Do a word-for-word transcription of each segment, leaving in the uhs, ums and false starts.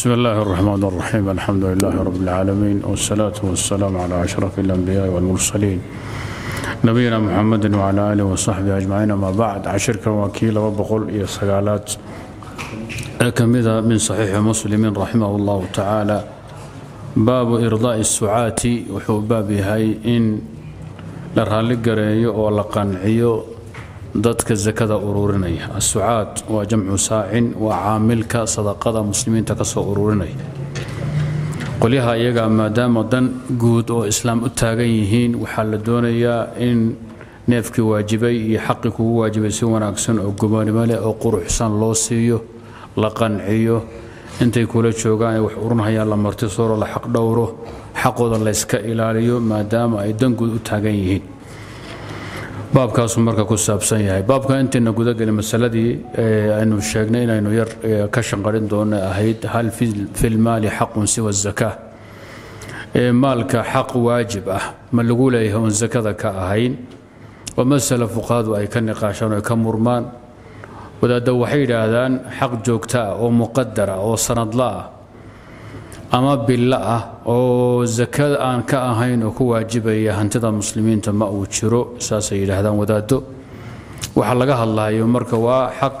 بسم الله الرحمن الرحيم. الحمد لله رب العالمين، والصلاة والسلام على أشرف الأنبياء والمرسلين، نبينا محمد وعلى آله وصحبه أجمعين. ما بعد عشركا وكيلا وبقول إيه صقالات أكمل من صحيح مسلم رحمه الله تعالى. باب إرضاء السعاة وحبابي هاي إن لرهالق رأيه ولقنعيه dadka zakada ururinaya. As-su'aad waa jamcu saa'in waa caamilka sadaqada muslimiinta ka soo ururinaya. Qoliyaha iyaga maadaama dan guud oo islaam u taagan yihiin, waxaa la doonayaa in neefkii waajibay iyo xaqii kugu waajibay si wanaagsan oo go'aanimo leh oo quruxsan loo siiyo, la qanciyo. Intay kula joogaan wax ururinaya la marti soo la xaq dhowro, xaqooda la iska ilaaliyo maadaama ay dan guud u taagan yihiin. بابك أسمرك كوساب سيناي بابك أنت نقول لك المسألة دي إنه شجنين إنه ير كشن قرن دون أهيد. هل في في المال حق سوى الزكاة؟ مالك حق واجبه ما اللي يقوله هون الزكاة كأهين. ومسألة فقاد وأي كن قاشون وأي كم مرمان وده دو وحيد هذان حق جوكتا أو مقدرة أو صند الله أما بالله أو زكاة أن كأهين وكو واجبة يهنتظر المسلمين تما أو تشرو أساسا إلى هذا ودادو وحلقها الله يمرك وحق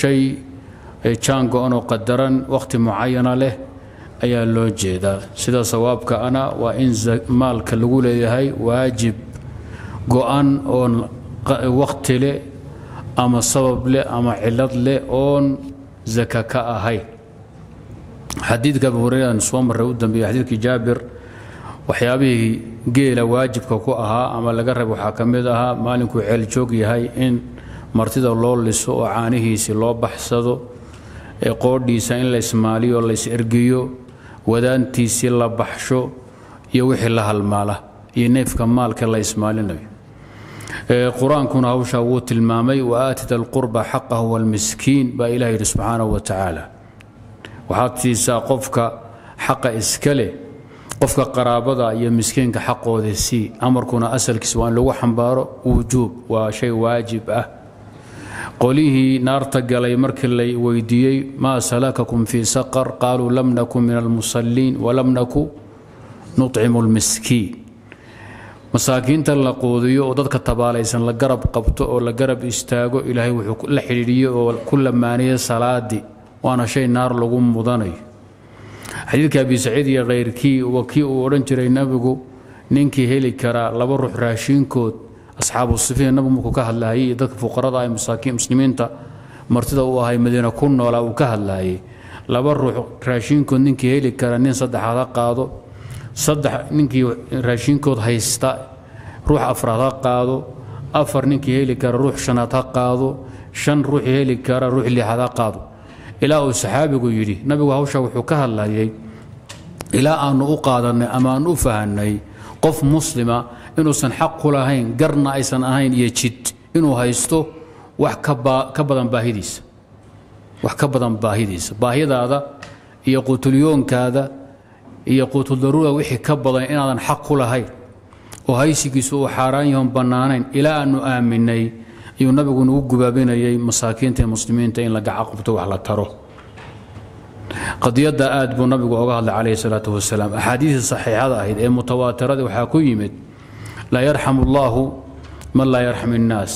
شيء تشانقو أنو قدرا وقت معين له أي اللوجي دا سيدا صوابك أنا وإن مالك الأولى هي واجب قوان أون وقت له أما صواب له أما علت له أون زكاة كأهين. حديث أبي هريرة نسوم الرؤودا بحديث جابر وحيابه قيل واجب كوكوها أما لقرب وحاكمتها مالك وعيل جوقي هاي إن مرتدى الله لسوء عانه سي الله بحسده قودي سين لإسمالي ولا إسرقيو ودانتي سي الله بحشو يوحي لها المالة ينيف كمالك الله إسمالي النبي. قرآن كون هوشا ووت المامي وآتت القربى حقه والمسكين با إلهي سبحانه وتعالى. وحاتيسا قفك حق إسكالي قفك قرابضة يا مسكينك حقه ذي سي أمركنا أسألك سواء لو حنبارو وجوب وشيء واجب أه قوليه نار تقالي مرك اللي ويديي ما سلككم في سقر قالوا لم نكن من المصلين ولم نكن نطعم المسكين. مساكين تلقوذيو وضدك تباليسن لقرب قبطو ولقرب استاغو إلهي وحو لحريريو وكل مانية صلادي وانا شيء نار لغم مضاني. حديث أبي سعيد يا غير كي وكي ورنجري نبغو ننكي هيلي كرا لبروح راشين كود أصحاب الصفين نبغو مكو كهل لاهي ذاك فقراء ضاي مساكين مسلمين تا مرتدى وهاي مدينة كنا ولا وكهل لاهي لبروح راشين كود ننكي هيلي كرا نين صدح هذا قاضو صدح ننكي راشين كود هيستا روح أفراد قاضو أفر ننكي هيلي كرا روح شناتا قاضو شن روح هيلي كرا روح اللي هذا قاضو. إلى الصحابي يري نبي وهوشا وحكاها الله إلى أن أقادنا أما نفهني قف مسلمة إنه سنحق لهين قرنا أي سنهين يجد إنه هيستو وحكبا كبدا باهيديس وحكبدا باهيديس باهيد هذا يقوت اليوم كذا يقوت الضرورة وحي كبدا إن هذا نحق لهين وهيسكي سوء حرانيهم بنانين إلى أن آمني iyo nabigu uu gubaabeen ayay masaakiinta muslimiinta in laga caqabto wax la taro qadiyada aad buu nabigu uga hadlay kaleey salaatu wasalaam. ahadiis saxiixada ah ee mutawaatirada waxa ku yimid la yarhamu Allahu man la yarhamu an-nas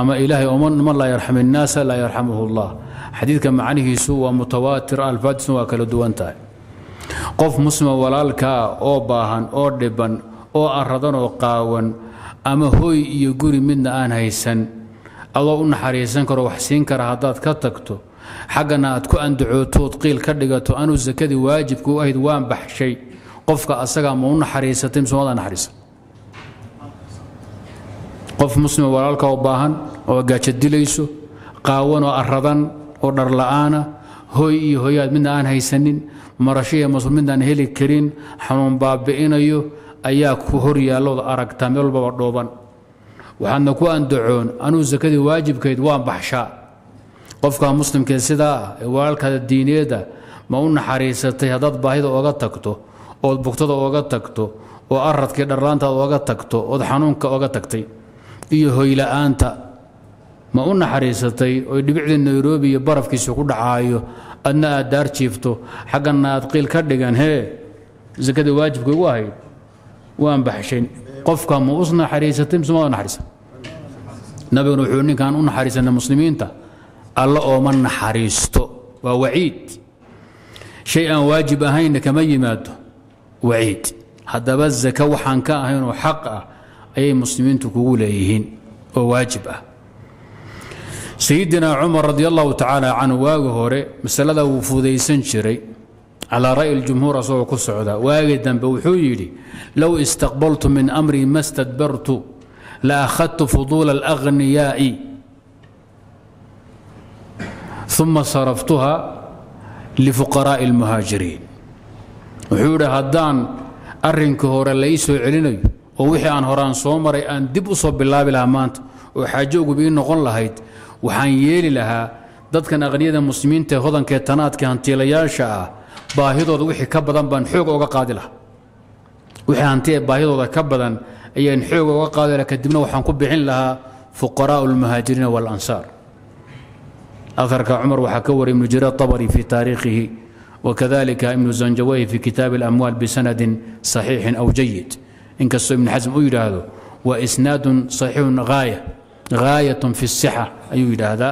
ama ilaahi oman man la yarhamu an-nas la yarhamuhu Allah. hadiiska macnihiisu waa mutawaatir al-fadhs wa kala duwanta qof muslima walaalka oo baahan oo dhiban oo aradan oo qaawan أما هو يقول منا أنا هيسن الله أن حريسن كره وحسين كره هذات كتكتو حقنا أتكو أن دعوتو تقيل كردقتو أنو الزكاة واجب كو أهد وان بحشي قفك أسقى ما أن حريسة تمسو هذا نحريسة قف مسلم ورالك وباهن وقاش الدليسو قاون وأرضن ونر لآنا هوي هوي منا أنا هيسنين مرشية مصر منا أن هيلي كرين حنون بابئين أيو أياك هوريا لو أراك تامل بوردوبان وحنا كوان دعون أنو الزكاة واجب كيدوان بحشاء قفك مسلم كالسيدا والك هذا الدينية دا ما قلنا حريصتي هذا باهيدا وغتكتو وبكتدا وغتكتو وأرد كدرانتا وغتكتو وحنونك وغتكتي إيه هو إلى أنت ما قلنا حريصتي ويبعد النيروبي يبرف كيس يقول عايو أنا دار شيفتو حقنا ثقيل كردجان هي إذا كده واجب واحد وأنا بحشين قف كم وصلنا حريصتي بس ما قلنا حريصة نبي نروحوني كانوا قلنا حريصة المسلمين تا الله أمنا حريصتو ووعيد شيئا واجبا هين كما يماته وعيد هذا بس كوحان كاهن وحقه أي مسلمين تقول إيهين وواجبه سيدنا عمر رضي الله تعالى عنه واجهوري مسألة وفودي سنشري على رأي الجمهور صلى الله عليه وسلم واجدا بوحيلي لو استقبلت من أمري ما استدبرت لأخذت فضول الأغنياء ثم صرفتها لفقراء المهاجرين وحوري هدان أرنكهور ليسو عليني ووحي عن هران صومري أن دبوصو بالله بالأمانت وحاجوكو بإن نقول لهايت وحان يلي لها داد كان أغنية المسلمين تهودان كيتانات كان تيلياشا باهيدو دوحي كبدان بان حوق وغا قادلها وحي عن تي باهيدو دا كبدان أي حوق وغا قادلها كدبنا وحان كبعين لها فقراء المهاجرين والأنصار أثرك عمر وحكور ابن جرير الطبري في تاريخه وكذلك ابن الزنجوي في كتاب الأموال بسند صحيح أو جيد إن كسر ابن حزم أيوه هذا وإسناد صحيح غاية غاية في الصحة أيوه هذا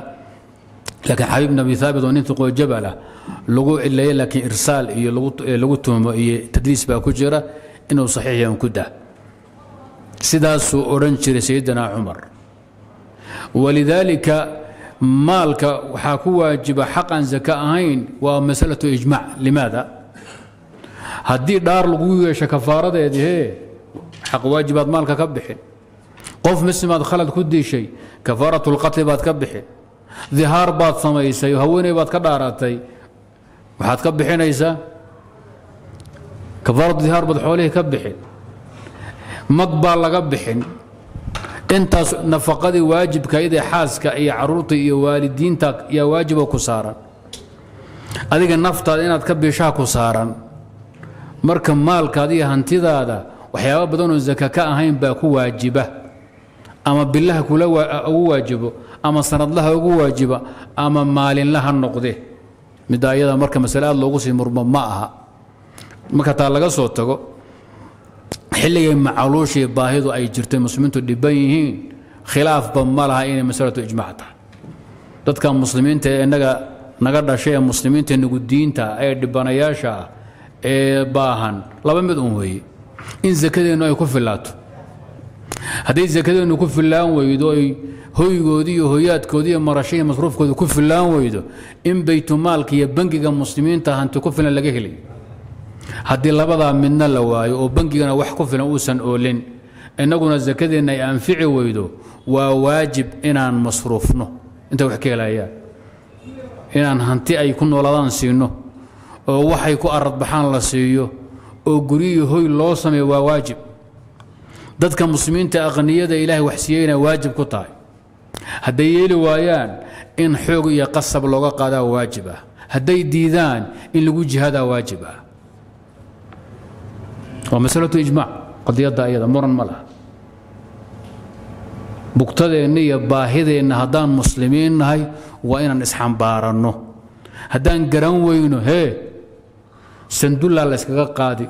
لكن حبيبنا بن ثابت وننثق الجبلة لقوا إلا لكن إرسال لقوتهم تدريس باكجرة إنه صحيح ينكده سداس أورنشر سيدنا عمر ولذلك مالك وحاكوا واجب حقا زكاهين ومسألة إجماع لماذا؟ هدي دار لقوية شكفارة هذه حق واجبات مالك كبحي قف مثل ما دخلت كدي شيء كفارة القتل بات كبحي ظهار بات صميسي وهوني بات كداراتي وحات كبحي نيسا كفارة ظهار بات حوله كبحي مقبال لكبحي انت نفقدي واجب كايدي حاسك اي عروتي يا والدينتك يا واجب كسارا اديك النفطه انك كبيشا كسارا مركب مالك هذه هنتيدادا وحياه بدون الزكاه كاهين باكو واجبه اما بالله كله واجبه اما سند لها واجبه اما مال لها النقده مدايده مركب مساله لوغو سي مرمى ماها مكتا لغا سو تغو حلي معلوشي باهيدو اي جرتي مسلمينتو دبيهين خلاف بمالها اين مساله اجماعتها ددكا مسلمين تي انغا نغا داشي مسلمين تي نغو دينتا اي دبانياشا اي باهان لبا ميد اون وي ان زكدينو اي كفيلاتو هدي زكدينو كفيلان ويدو اي هويغودي هويادكودي مراشي مصروفكودي كفيلان ويدو ان بيت مالك يا بنكيغا مسلمين تا هانتو كفيلان لغا هلي هدي لبدا منا لواي او بنكينا وحكفنا اوسن اولين انغنا زكدينا ينفعي ويدو وواجب انان مصروفنا انت وحكي لايا انان هانتي اي كن ولادان سينو او waxay ku arad baxan la siiyo oo guriyo hoy loo sameeyo waa waajib dadka muslimiinta aqniyada ilaahay wax siiyayna waajib ku tahay haday yeeli waayaan in xoog iyo qasab looga qaada waajib ah haday diidaan in lagu jihada waajib ah ومسألة إجماع قد يضع أيضا مرن ملها بقتدى النية باهدة إن هدان مسلمين هاي وإن نسحن بارنه هدان قرن وينه هي سندولا لسكا قادي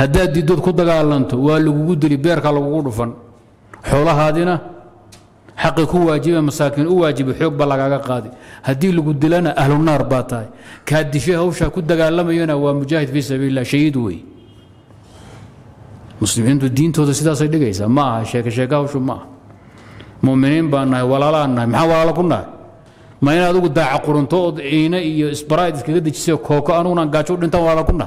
هدا دي دود كود قالنتو والوجود اللي بيرك على غرفن حولها هادنا حقك هو واجب مساكين هو واجب حب بلغا قادي هدي لو قدلنا اهل النار باطاي كادشي هوشا كو دغالمينا وا مجاهد في سبيل الله شهيد وي مسلمين الدين تو سداسي دغيسا ما شيخ شيخ هوش ما مؤمنين بان ولا لا ما ولا كنا ما ان ادو داع قرنتو اينا اي اسبرايد كغد جيسو كوكو انونا غاجو دنت ولا كنا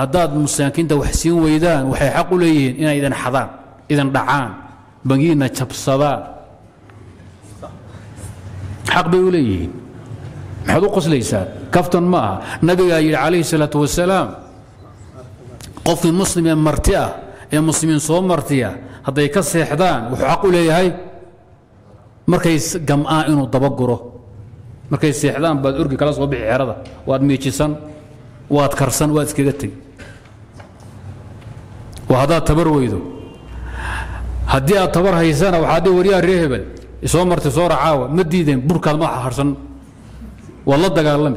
هذا المسلمين كنت وحسين ويدان وحيحقوا ليهن إن إذا حضان إذا دعان bagiina jabsadaa xaq bay u leeyihiin maxaad u qoslaysaa kaftan ma aha nabigaa yidhi calayhi salaatu wasalaam qofkii muslim ee marti ah ee muslimiin soo martiya hadday ka seexdaan wuxuu xaq u leeyahay markay gam'aa inuu dabaguro markay seexdaan baad orgi kala soo bixi xerada waad miijisan waad karsan waad iskaga tegi وهذا تبر ويدو هدي أتبر هيسانا وحدي وريا رهبل يصور تصور عاوة مديدين بركة ما حرصن والله دقالم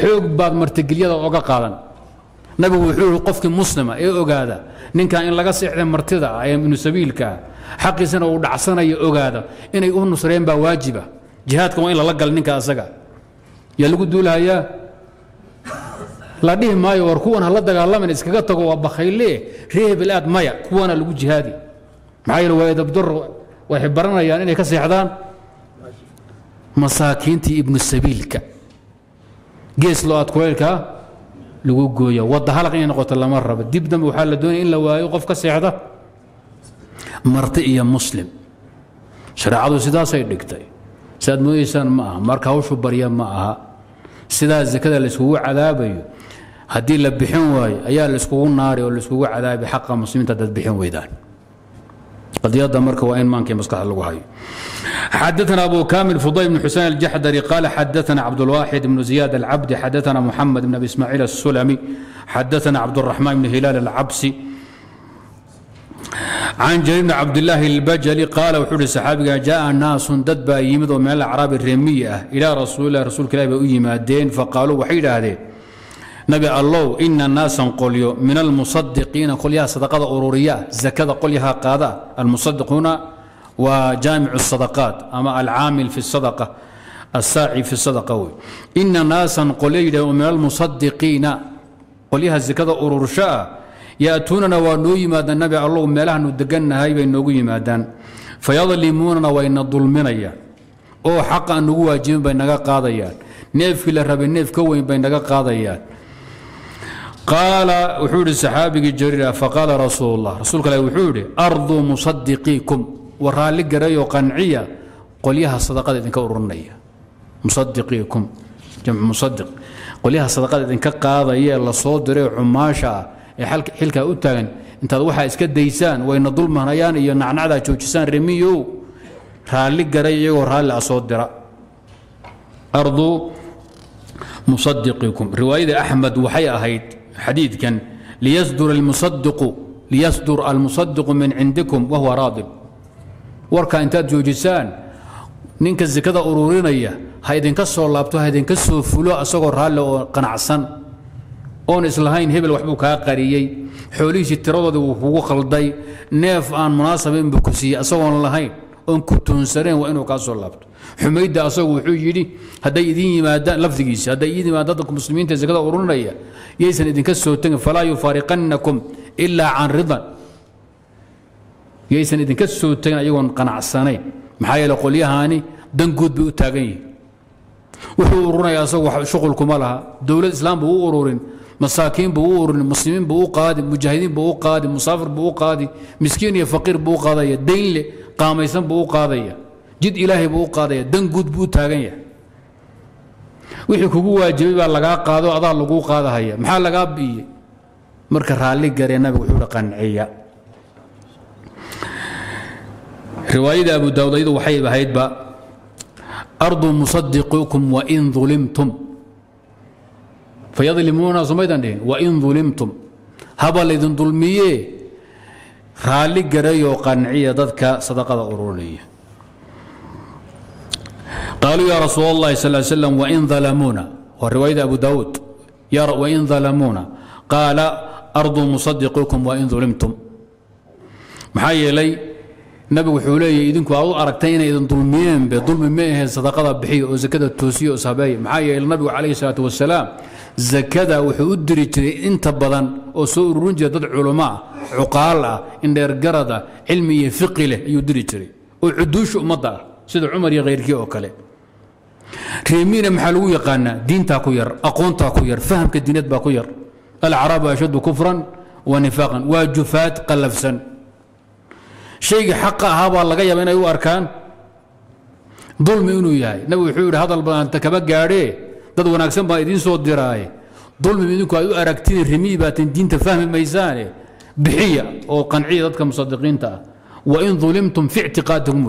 حق بعد مرتجلية وقا قالن نبي وحول القفك مسلمة إيه أوجادا نين كان لقى سعر مرتدى أيام إنه سبيلك حق سنة ودع سنة إيه أوجادا إن يكون نصرين بواجبة جهاتكم إلا لقى نين كان سجى يلقوا دولها يا لديه ما يوركون هلا دقالله من إسكاقتك وبخيله ريه بالأد مايا كوانا لوجه هذه معايا الوالد بدر ويحبرنا يعني إني كسي حدان مساكينتي ابن السبيل كا جيس لو أتكويل كا لوجويا وضح لك إني قلت الله مرة بدي بدم وحال الدنيا إلا ويوقف كسي حدا مرتئيا مسلم شرعه سيدا سيد دكتي سيد مويسان معها مركاوش وبريان معها سداز كذا اللي سووه عذابي هدي اللي بحين واي أيا اللي سووه النار واللي سووه عذابي حق مسلمين تذبحين ويدان قد يضع مركه وإن ما كان مسكح الوهاي. حدثنا أبو كامل فضيل بن حسين الجحدري قال حدثنا عبد الواحد بن زياد العبدي حدثنا محمد بن أبي إسماعيل السلمي حدثنا عبد الرحمن بن هلال العبسي عن جرير بن عبد الله البجلي قال وحول الصحابي جاء ناس ددبا يمدوا من الاعراب الرميه الى رسول الله رسول الله يمادين فقالوا وحيد هذه نبي الله ان الناس قليو من المصدقين قل يا صدقه اوروريه زكاه قل يا قاده المصدقون وجامع الصدقات اما العامل في الصدقه الساعي في الصدقه ان ناسا قليو من المصدقين قل يا زكاه اورورشا يأتوننا ونويمادا النبي الله ملاه ندقنا هاي بين نويمادا فيظلموننا وإن الظلمنا أو حقا نوى جيم بين نقا قاضيا نيف كلا ربي نيف كوين بين نقا قاضيا قال وحود السحابي الجريرة فقال رسول الله رسول الله وحود أرض مصدقيكم ورالق ريو قنعية قل يها الصدقات إذن كورنية مصدقيكم جمع مصدق قل يها الصدقات إذن كقاضية الله صدري عماشا حلك حلك أوتان أنت روحها إسكت ديسان وإن الظلم هنيان ينعنعدا توجسان رميو هالك جري وهال أصدرا أرض مصدقكم رواية أحمد وحيا هيت حديث كان ليصدر المصدق ليصدر المصدق من عندكم وهو راضب وركا أنت توجسان ننكز كذا أورورينية هيدن كسر لابتو هيدن كسر فلو أصغر هال قنعسان أونس لهين هبل وحبوك هاقريي حوليش الترضى وفوق خلطي نيف آن مناصبين بكسي أصوان لهين أن كنتون سرين وإنو كاسو اللابت حميد أصو وحوجي هدا يديني ما دا لفظيس هدا يديني ما دادكم مسلمين تزكدا ورون ليا يسن إذن كسو تنف فلا يفارقنكم إلا عن رضا يسن إذن كسو تنف أيوان قناع السنين محايا لقول يهاني دنقود بيوتاقي وحو ورون يأصو شغلكم لها دولة الإسلام بو ورورين مساكين بوور المسلمين بو قادي مجاهدين بو قادي مسافر بو قادي مسكين يا فقير بو قاديه دين لي قاميسن بو قاديه جد إلهي بو قاديه دن قد بو تاغنيا وحي كوغو واجبي با لغا قادو ادا لغو قاداهيا مخا لغا بيي marka raali garee nabi wuxuu qanciya riwaayada abu daawud waxay ahayd ba ardu musaddiqukum wa in zulimtum فيظلمون صميدا وإن ظلمتم هبل إذن ظلمية رالي قري وقنعية ذاتك صدقة أورونية قالوا يا رسول الله صلى الله عليه وسلم وإن ظلمونا والرواية أبو داود يا وإن ظلمونا قال أرض مصدقكم وإن ظلمتم محايا لي نبي وحولي إذنك أو أركتين إذن ظلمين بظلم مئه صدقة بحي وزكاة توسيء صبايا محايا النبي عليه الصلاة والسلام زكدا وحو ادري جري انت بدن او سو رونجا دد علماء عقال ان دير قرده علمي فقه له يدري جري او عدوش امدا سيده عمر يا غيركي او كله ريمين محلو يقانا دينتا كو ير اقونتا كو ير فهمك دينت با كو ير العرب اشد كفرا ونفاقا وجفات قلفسن شيء حقه هذا الله جاي من أيوة أركان ظلم إنه ياي نبي حور هذا البلد تكبّج عليه تدور ناقسم بايدين صوت دراي ظلم إنه كأيوة أركتين رمي باتندين تفهم الميزان بحية أو قنعية ضد كمصدقين تا وإن ظلمتم في اعتقادهم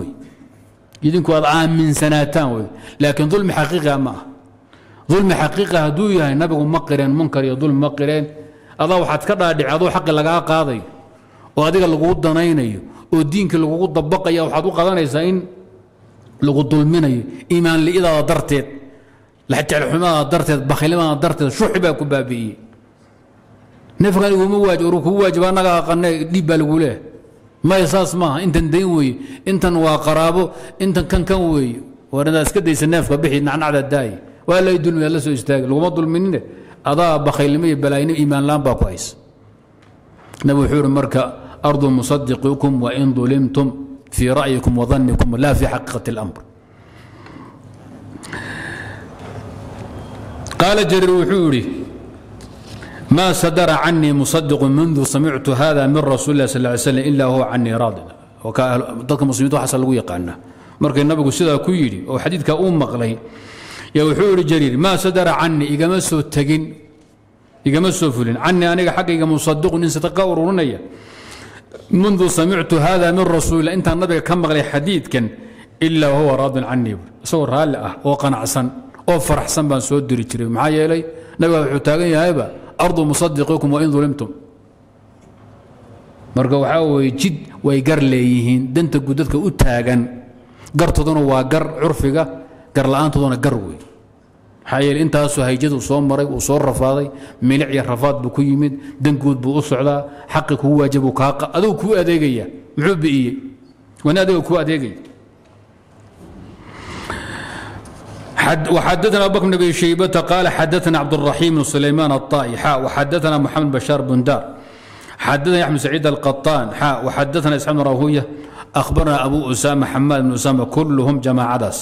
يدين كوضعان من سنتان لكن ظلم حقيقة ما ظلم حقيقة هدوية النبي مقرين منكر يا ظلم مقرين أضاو حتكرر دعاء حق لقاء قاضي وهذيك اللقود ضنيني ودينك اللقود ضبقي أو حدوق ضني زين لقود ظلمني إيمان لي إذا درتت لحتى الحماة درتت بخيلما درتت شو حبك بابي نفرق ومواج وركواج وانا قلنا لي بالقوله ما يصاص ما انت نديوي انت وقرابه انت كان كوي وانا اسكدي سناف بحي نحن على الداي ولا يدون ولا سو يستاق لو ظلمني أضاء بخيلمي بلايين إيمان لام باقايس نبي حور مركا أرض مصدقكم وإن ظلمتم في رأيكم وظنكم لا في حقيقة الأمر. قال جرير حوري ما صدر عني مصدق منذ سمعت هذا من رسول الله صلى الله عليه وسلم إلا هو عني راض وكذلك مسلمين حصل ويق عنا مركا النبي سيدها كويري أو حديث كأم مقلي يا وحور جرير ما صدر عني إذا ما سو التجن إذا ما سو فلن عني أنا حق إذا مصدق إن ستقاور ونية منذ سمعت هذا من رسول أنت النبي كم غير حديث كان إلا هو راض عني صور هلا أو قنع سن أو فرح سن بن سود دريتري معايا إلي نبي حتاجي هايبة أرض مصدقكم وإن ظلمتم مرجع حاوي جد ويجر ليهين دنت جدتك أتاجن قرت ضن وقر عرفك قر لأن تضن قروي حيل انت هسه هيجد وصوم مرق وصور رفاضي ملع يا رفاض بكيمد دنقود بوصعده حقك هو واجبك حق ادوك هو اديقيه معبئيه وانا ادوك هو اديقي حد وحدثنا ابو بكر بن ابي شيبه قال حدثنا عبد الرحيم بن سليمان الطائي حاء وحدثنا محمد بشار بن دار حدثنا يحيى بن سعيد القطان حاء وحدثنا اسحاق بن راهويه اخبرنا ابو اسامه حماد بن اسامه كلهم جماعه عدس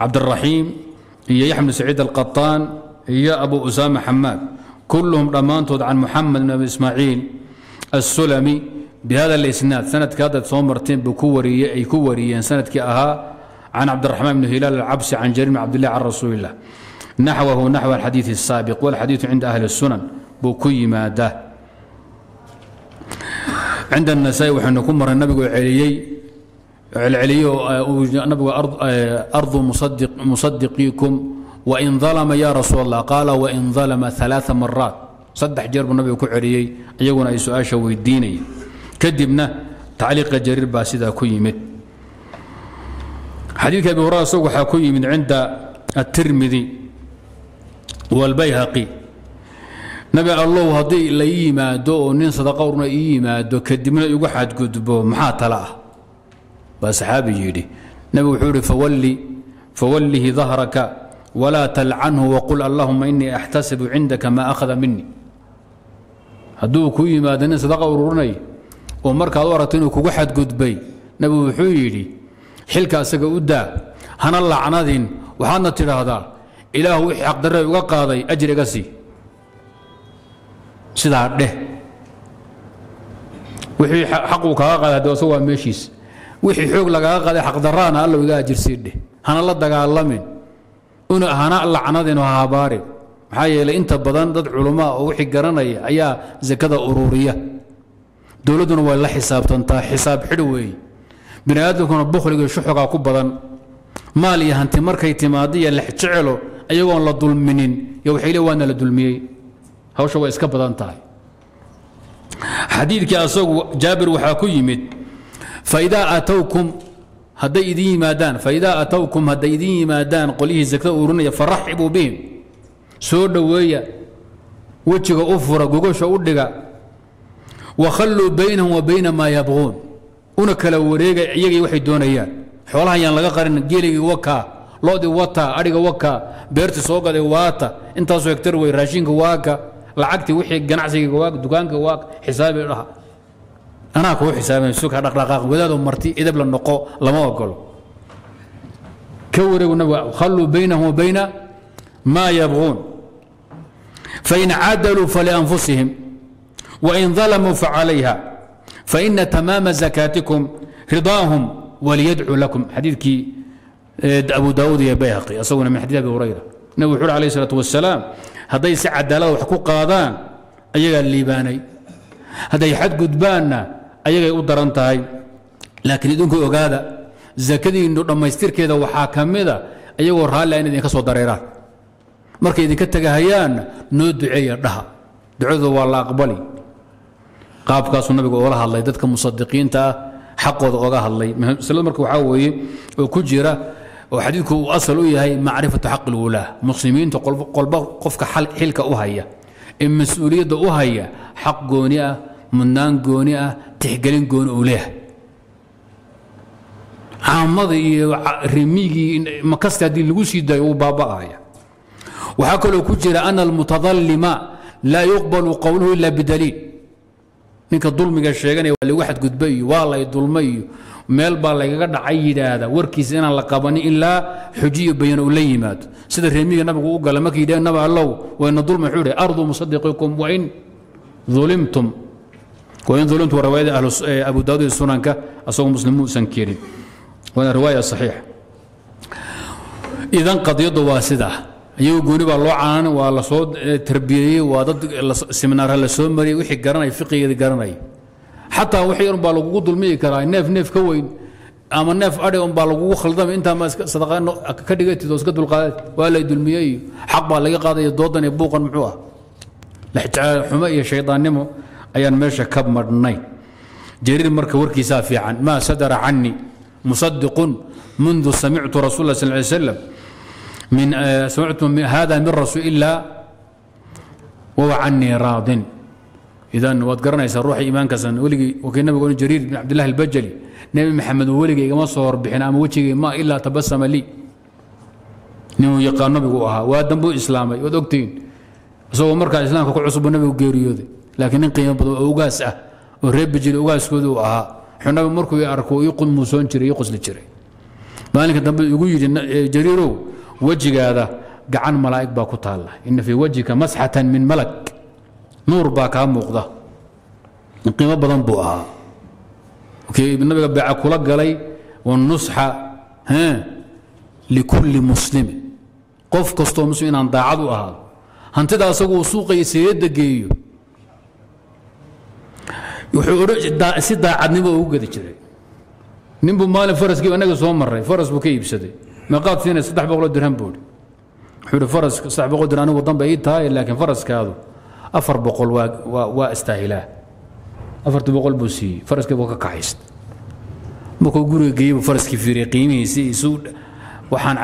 عبد الرحيم يا يحيى بن سعيد القطان يا أبو أسامة حماد كلهم رمانتود عن محمد بن إسماعيل السلمي بهذا الإسناد سنة كادت صومرتين بكوري أي كوري سنة كأها عن عبد الرحمن بن هلال العبسي عن جرير بن عبد الله عن رسول الله نحوه نحو الحديث السابق والحديث عند أهل السنن بكوي ما ده عند النسائي وحنكم مر النبي عليي العلي نبغى أرض أرض مصدق مصدقيكم وإن ظلم يا رسول الله قال وإن ظلم ثلاث مرات صدح جرب النبي كعريي يقول أي سؤال شوي الديني كذبنا تعليق جرير باسدا كيمت حديث أبي هريرة صوح كي من عند الترمذي والبيهقي نبي الله هدي لي ما دو ننسى تقورنا إي ما دو كذبنا يقول حد كذبه محا تلاه وأصحابي يدي نبي حوري فولي فوله ظهرك ولا تلعنه وقل اللهم إني أحتسب عندك ما أخذ مني هدو كوي ما دنس دقا وروني ومركا دورتين كوحد قدبي نبي حوري حلكا سكا ودا هنا الله عنادين وحنا ترى هذا إله وحق دري وقاضي أجري قسي سدار ده وحي حقوق هذا دوسوا مشيس وحي حوق لقاها قد حق درانا قال له يقاها جرسيده هنا الله دقاها أنا هنا الله عنادين وهابارب حايا إلا أنت بدان ضد علماء وحي قرانيا أيا زي كذا أرورية دولدنا ولا حساب تنتا حساب حلوي بني آدم كانوا بخلق الشحقة كبدا مالي هانتي مركا اعتمادية اللي حتشعله أيوة والله ظلمنين يا وحي لي وأنا لظلمي هوش هو اسكا بدان تاي حديث كأسوق جابر وحاكو يمد فإذا أتوكم هديدي مادان فإذا أتوكم هديدي مادان قليه زكتا ورنيا فرحبوا بهم سود ويا وجهك أفرا جوجوش أودك وخلوا بينهم وبين ما يبغون أنك لو وريك يجي واحد دون إياه حولها ين لقى قرن جيلي وكا لودي وطا أريك وكا بيرت سوقا دي واتا أنت سويك تروي راشينك واكا لعقتي وحي جنعسك واك دكانك واك حسابي لها أنا أقول حسابي السوق هذا رقاق وذا مرتي إذا بلا النقاء لما أقول كوروا خلوا بينهم وبين ما يبغون فإن عدلوا فلأنفسهم وإن ظلموا فعليها فإن تمام زكاتكم رضاهم وليدعو لكم. حديثك أبو داود يا بيهقي أصونا من حديث أبي هريرة نبي حر عليه الصلاة والسلام هذا يسعد له حقوق قادان أيها الليباني هذا يحد قدباننا أيها يقدرنتهاي لكن يدونك أقادا زكدي إنه لما يستير كذا وحاكم ذا أيها ورهال لأن إذن كسوة ضريرات مركي إذن كتقهيان ندعي لها دعوذ والله أقبلي قاب كاسو النبي قولها الله يددك مصدقين تا حقه وقاها الله سلام مركي وحاوي وكجرة وحديثكم أصله هي معرفة حق الولاة مسلمين تقول قلبه قفك حلك أوهية المسؤولية أوهية حق جونية منان جونية تحقلين جون أوليه عمضي رميجي مكسر دي لوسي دايو بابا آية وحكى لو كجر أنا المتظلم لا يقبل قوله إلا بدليل منك الظلم قال شيئا ولا واحد قد بي والله يظلمي meel baa lagaga dhacay yiraahda warkiisa inaan la qaban ilaa xujiyo bayan u leeyimaad sida reemiga nabiga uu galay markii dheer nabiga allow wayna dulma xure ardu musaddiqikum wa in zulimtum wa in zulimtu riwaayada ahlu abu daawud sunanka asagu muslimu sankirin wa riwaaya sahih idan qadiyadu waa sida ayuu gooni baa loo caanan waa la soo tarbiyay waa dad seminar la soo mariyay wixii garanay fiqiga garanay حتى وحي بقى لو ظلمي كراي نيف نيف كوين اما نيف ادي ان بقى لو خلدم انت ما صدقانو كدغيتي دوس قد القاد ولا يدلمي حق با لغا قاداي دودن بوقن مخوا لا حتى حما يا شيطان نمو ايان ميشا كب مدني جرير مرك وركيسا فيعن ما صدر عني مصدق منذ سمعت رسول الله صلى الله عليه وسلم من سمعت من هذا من رسول الله وهو عني راضٍ. إذن واتقرنا يسال روحي إيمان كسن ولقي وكان النبي جرير بن عبد الله البجلي نبي محمد ولقي ما صور بحنا ما وجهي ما إلا تبسم لي نو يقال النبي وها وادم بو إسلامي ودكتين سو مركز إسلام كل عصب النبي وجريودي لكن نقي وقاسة ورب جل وقاس كذوها حنا بمركو يعركو يقن موسون جري يقص لجري مالك النبي يقول جريرو وجه هذا قعن ملاك باكو الله إن في وجهك مسحة من ملك نور باك هم وقضى قيمة بدن بوها اوكي النبي بيعكولك علي والنصحة ها لكل مسلم قف كستو مسلمين عن ضاعوا هذا هنتدى سوق سوقي سيد دقيو يحورج دا سيد داعد نبو وقد جري نبو مال فرس كيف انا قصوا مرة فرس بكيب سدي ما قال فينا صدح بقول درهم بول حور فرس صدح بقول درهم وضم بعيد هاي لكن فرس كهذا أفر بقول واستاهله أفر بقول بوسي فرس كبوكا كعيست بوكا قولوا يجيبوا فرس كفيري قيمي سي سود وحان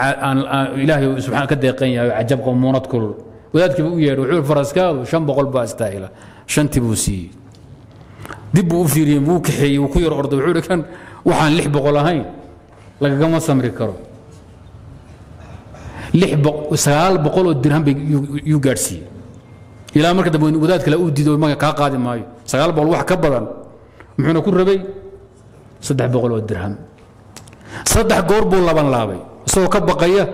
إلهي سبحانه كدا يقيني عجبكم مونات كل وذات كيف يروحوا فرس كا شن بقول باستاهله شن تبوسي دبوا فيري وكحي وكير أرض وعور كان وحان لح بقول هاي لقى ما سمري كرو لح بق سال بقولوا الدرهم يجارسي إلى مركز ودادك لا أودي دو ما قادم هاي سقال بقول واحد كبران محنا كل ربي صدح بقول الدرهم صدح قرب ولا بن لابي سو كب قيه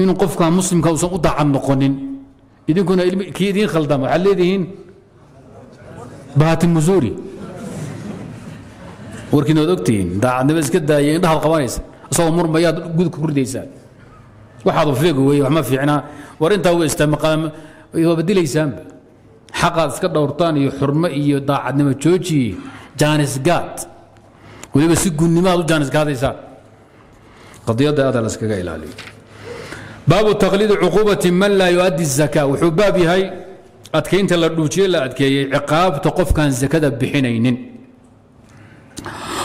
إنه قف كان مسلم كوسن قطع عن نقنين إذا كنا كيدين خلدم على ذهين بهات المزوري وركنا دكتين دا عندنا بس كده ينده القوانيس سو مر ما ياد جود كرديسان واحد وفيق وما في عنا ورنت هو استمقام هو بدي ليسام حقا اسك دورتان iyo xurmo iyo daacadnimo jooji janis gad waliba si gunnima u janis gadaysa qadiyada aad la iskaga ilaaliyo baabu taqlid uqubati man la yuaddi az-zakaa wa hubabi hay adkeynta la dhuujiye la adkeeyay ciqaabta qofkan zakada bixinaynin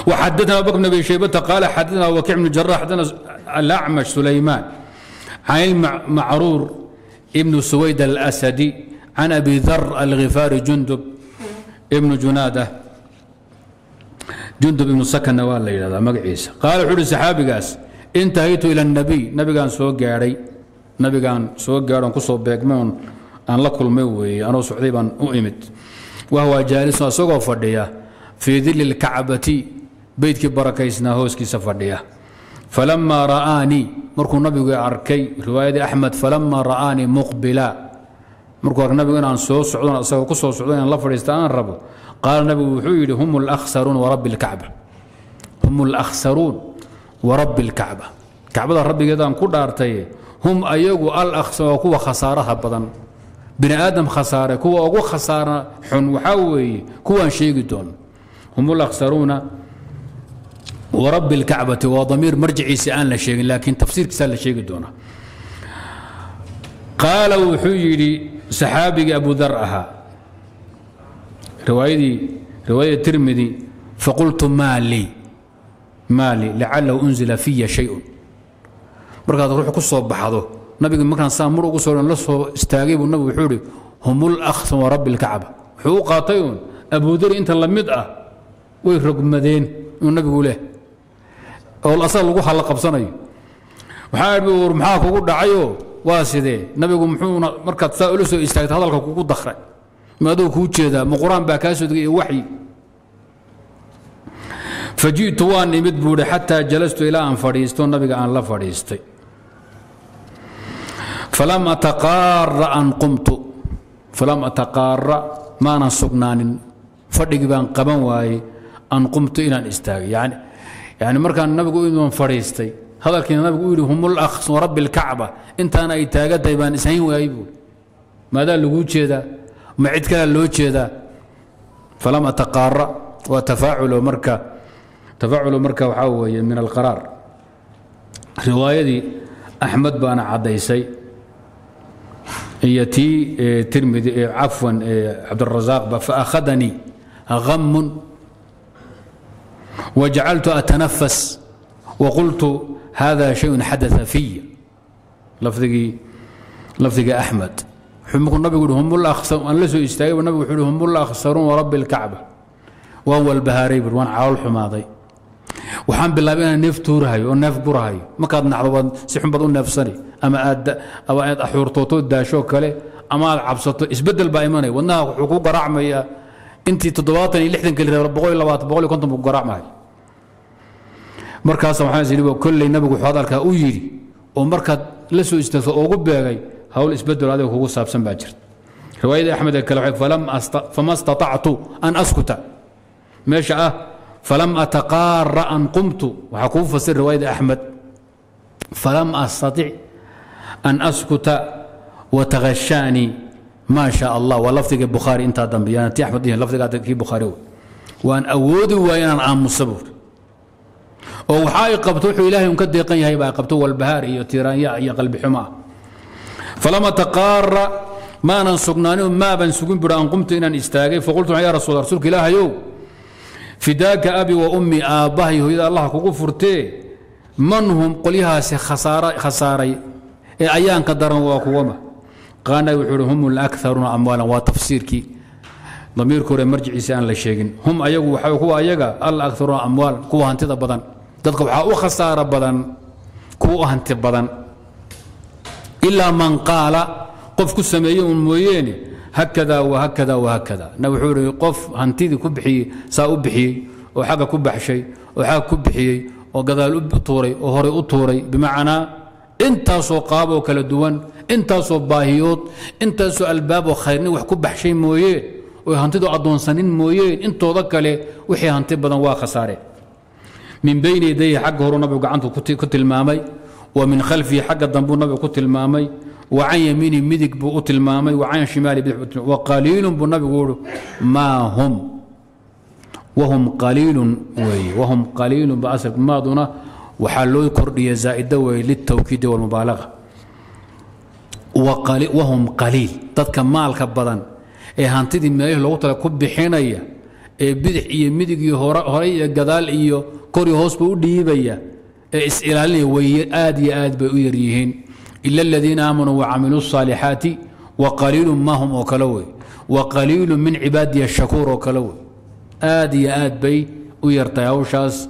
wa haddathana bakr ibn shaybata qala haddathana wa ki'm al-jarrah hadana al-a'mash sulayman hay ma'rur ابن سويد الأسدي عن أبي ذر الغفار جندب ابن جنادة جندب ابن سكن والليل هذا مقعيس قال حول السحابي قاس انتهيت إلى النبي نبي قال سوق جاري نبي قال سوق جاري انقصوا بيقمون أن لكل موي أنا سعيدا أؤمت وهو جالس سوق فردية في ذل الكعبة بيتك بركيسنا هوسكي سفردية فلما رآني مركو النبي أركي رواية أحمد فلما رآني مقبلا مركو النبي أنا سوس عدنا سوكس سعودنا الله فريستان ربو قال النبي وحو يدي هم الأخسرون ورب الكعبة هم الأخسرون ورب الكعبة كعبة ربي قدام كل أرتي هم أيقوا الأخسرون وكوا خسارها بدن بني آدم خسارة كوا أقو خسارة حن وحوي كوا شيء قدون هم الأخسرون ورب الكعبة وضمير مرجعي سأل لشيء لكن تفسير كسال لشيء قدونه قال وحيري سحابي أبو ذرأها رواية رواية الترمذي فقلت ما لي ما لي لعله أنزل في شيء بركات روحك الصوب بحضه نبي مكان سامر وقصور لصه استاجيب والنبي حوري هم الأخس ورب الكعبة حو قاطيون أبو ذر أنت لمدأ ويخرج مدين والنبي يقول له أو الأصل لقوح على قبصني وحارب ورمحاك وقول عيو واسدي نبي يقول محون مركز سألوسه استاجت هذا لك وقول دخرة ما دوك وجهه ما قران باكاس وحي فجئت وان يمد بود حتى جلست الى ان فريست النبي ان لا فريست فلم اتقار ان قمت فلم اتقار ما نسقنان فدق بان قبن واي ان قمت الى ان استاغ يعني يعني مركان النبي ان فريستي هذا كان النبي يقول هم الاخس ورب الكعبه انت انا ايتاغداي بان اسين واي ما دا لو وجهه ما عد كان لو جيدا فلم اتقارا وتفاعل مركه تفاعل مركه وحاوي من القرار روايتي احمد بن عديسي هي تي اه ترمذي اه عفوا اه عبد الرزاق فاخذني غم وجعلت اتنفس وقلت هذا شيء حدث في لفظي لفظي احمد حمق النبي يقول هم الأخسرون أن لسوا يستاجوا والنبي يقول هم الأخسرون ورب الكعبة وهو البهاري بروان عاول حماضي وحمد بالله بينا نفتور هاي ونفبر هاي ما كاد نعرض سيحن بدون نفسني أما أد أو أد أحور طوطو داشوك عليه أما عبسطو إسبدل بايماني والنها حقوق رعمة يا أنت تضواطني لحدن كل رب بقول الله بقول كنتم بقرعمة هاي مركز سبحان زينب وكل النبي يقول هذا الكأويري ومركز لسوا يستاجوا وقبل هاول اسبدوا هذا وهو سابسن باجر روايه احمد الكلوحي فلم أست... فما استطعت ان اسكت ماشي اه فلم اتقار ان قمت وحكون فسر روايه احمد فلم استطع ان اسكت وتغشاني ما شاء الله ولفظك البخاري انت ذنبي انا تي احمد لفظك في البخاري وان اود وان عام الصبر او حائق بتوحي الهي مكدقين هي باقبته والبهاري يتيرانيا يا قلب حماه فلما تقار ما ننسقناني ما بنسقن بران قمت ان استاغي فقلت يا رسول رسولك الله يو فداك ابي وامي اباهي اذا الله كوكو فرتي من هم قليها خساره خساري ايان قدر وكوما قال يحرهم الاكثرون اموالا وتفسيرك ضمير كور مرجعي سان لا شيغن هم ايغو وحا كو ايغا الاكثرون اموال كو هانتيدا بدن ددك وحا او خساره بدن كو هانتي بدن إلا من قال قف كسميون مويني هكذا وهكذا وهكذا نوحوري قف هنتيدي كبحي سأبحي وحاجة كبح شيء وحاجة كبحي وقذا الأبطوري وهري أطوري بمعنى أنت سو قابو كالدوان أنت سو باهيوت أنت سو الباب وخيرني وحكبح شيء مويين وهنتيدو عضون سنين مويين أنت وذكلي وحي هنتيد بدن وخساري من بين يدي حق هرو نبي وقعنته كنت المامي ومن خلفي حق الضنبور نبي قلت المامي وعن يميني مدك بقوت المامي وعن شمالي وقليل بالنبي يقولوا ما هم وهم قليل وي وهم قليل بأسر ما دون وحلو كردية زائدة للتوكيد والمبالغة وقليل وهم قليل تذكر مالك بدن إيه هنتدي من أيه لغوطة كب حينية إيه بدح إيه مدك هوري قدال إيه كوري هوسبي وديبية اسئلالي وي آد يا آد بيريهن إلا الذين آمنوا وعملوا الصالحات وقليل ما هم وكلوي وقليل من عبادي الشكور وكلوي آد يا آد بي ويرتاو شاس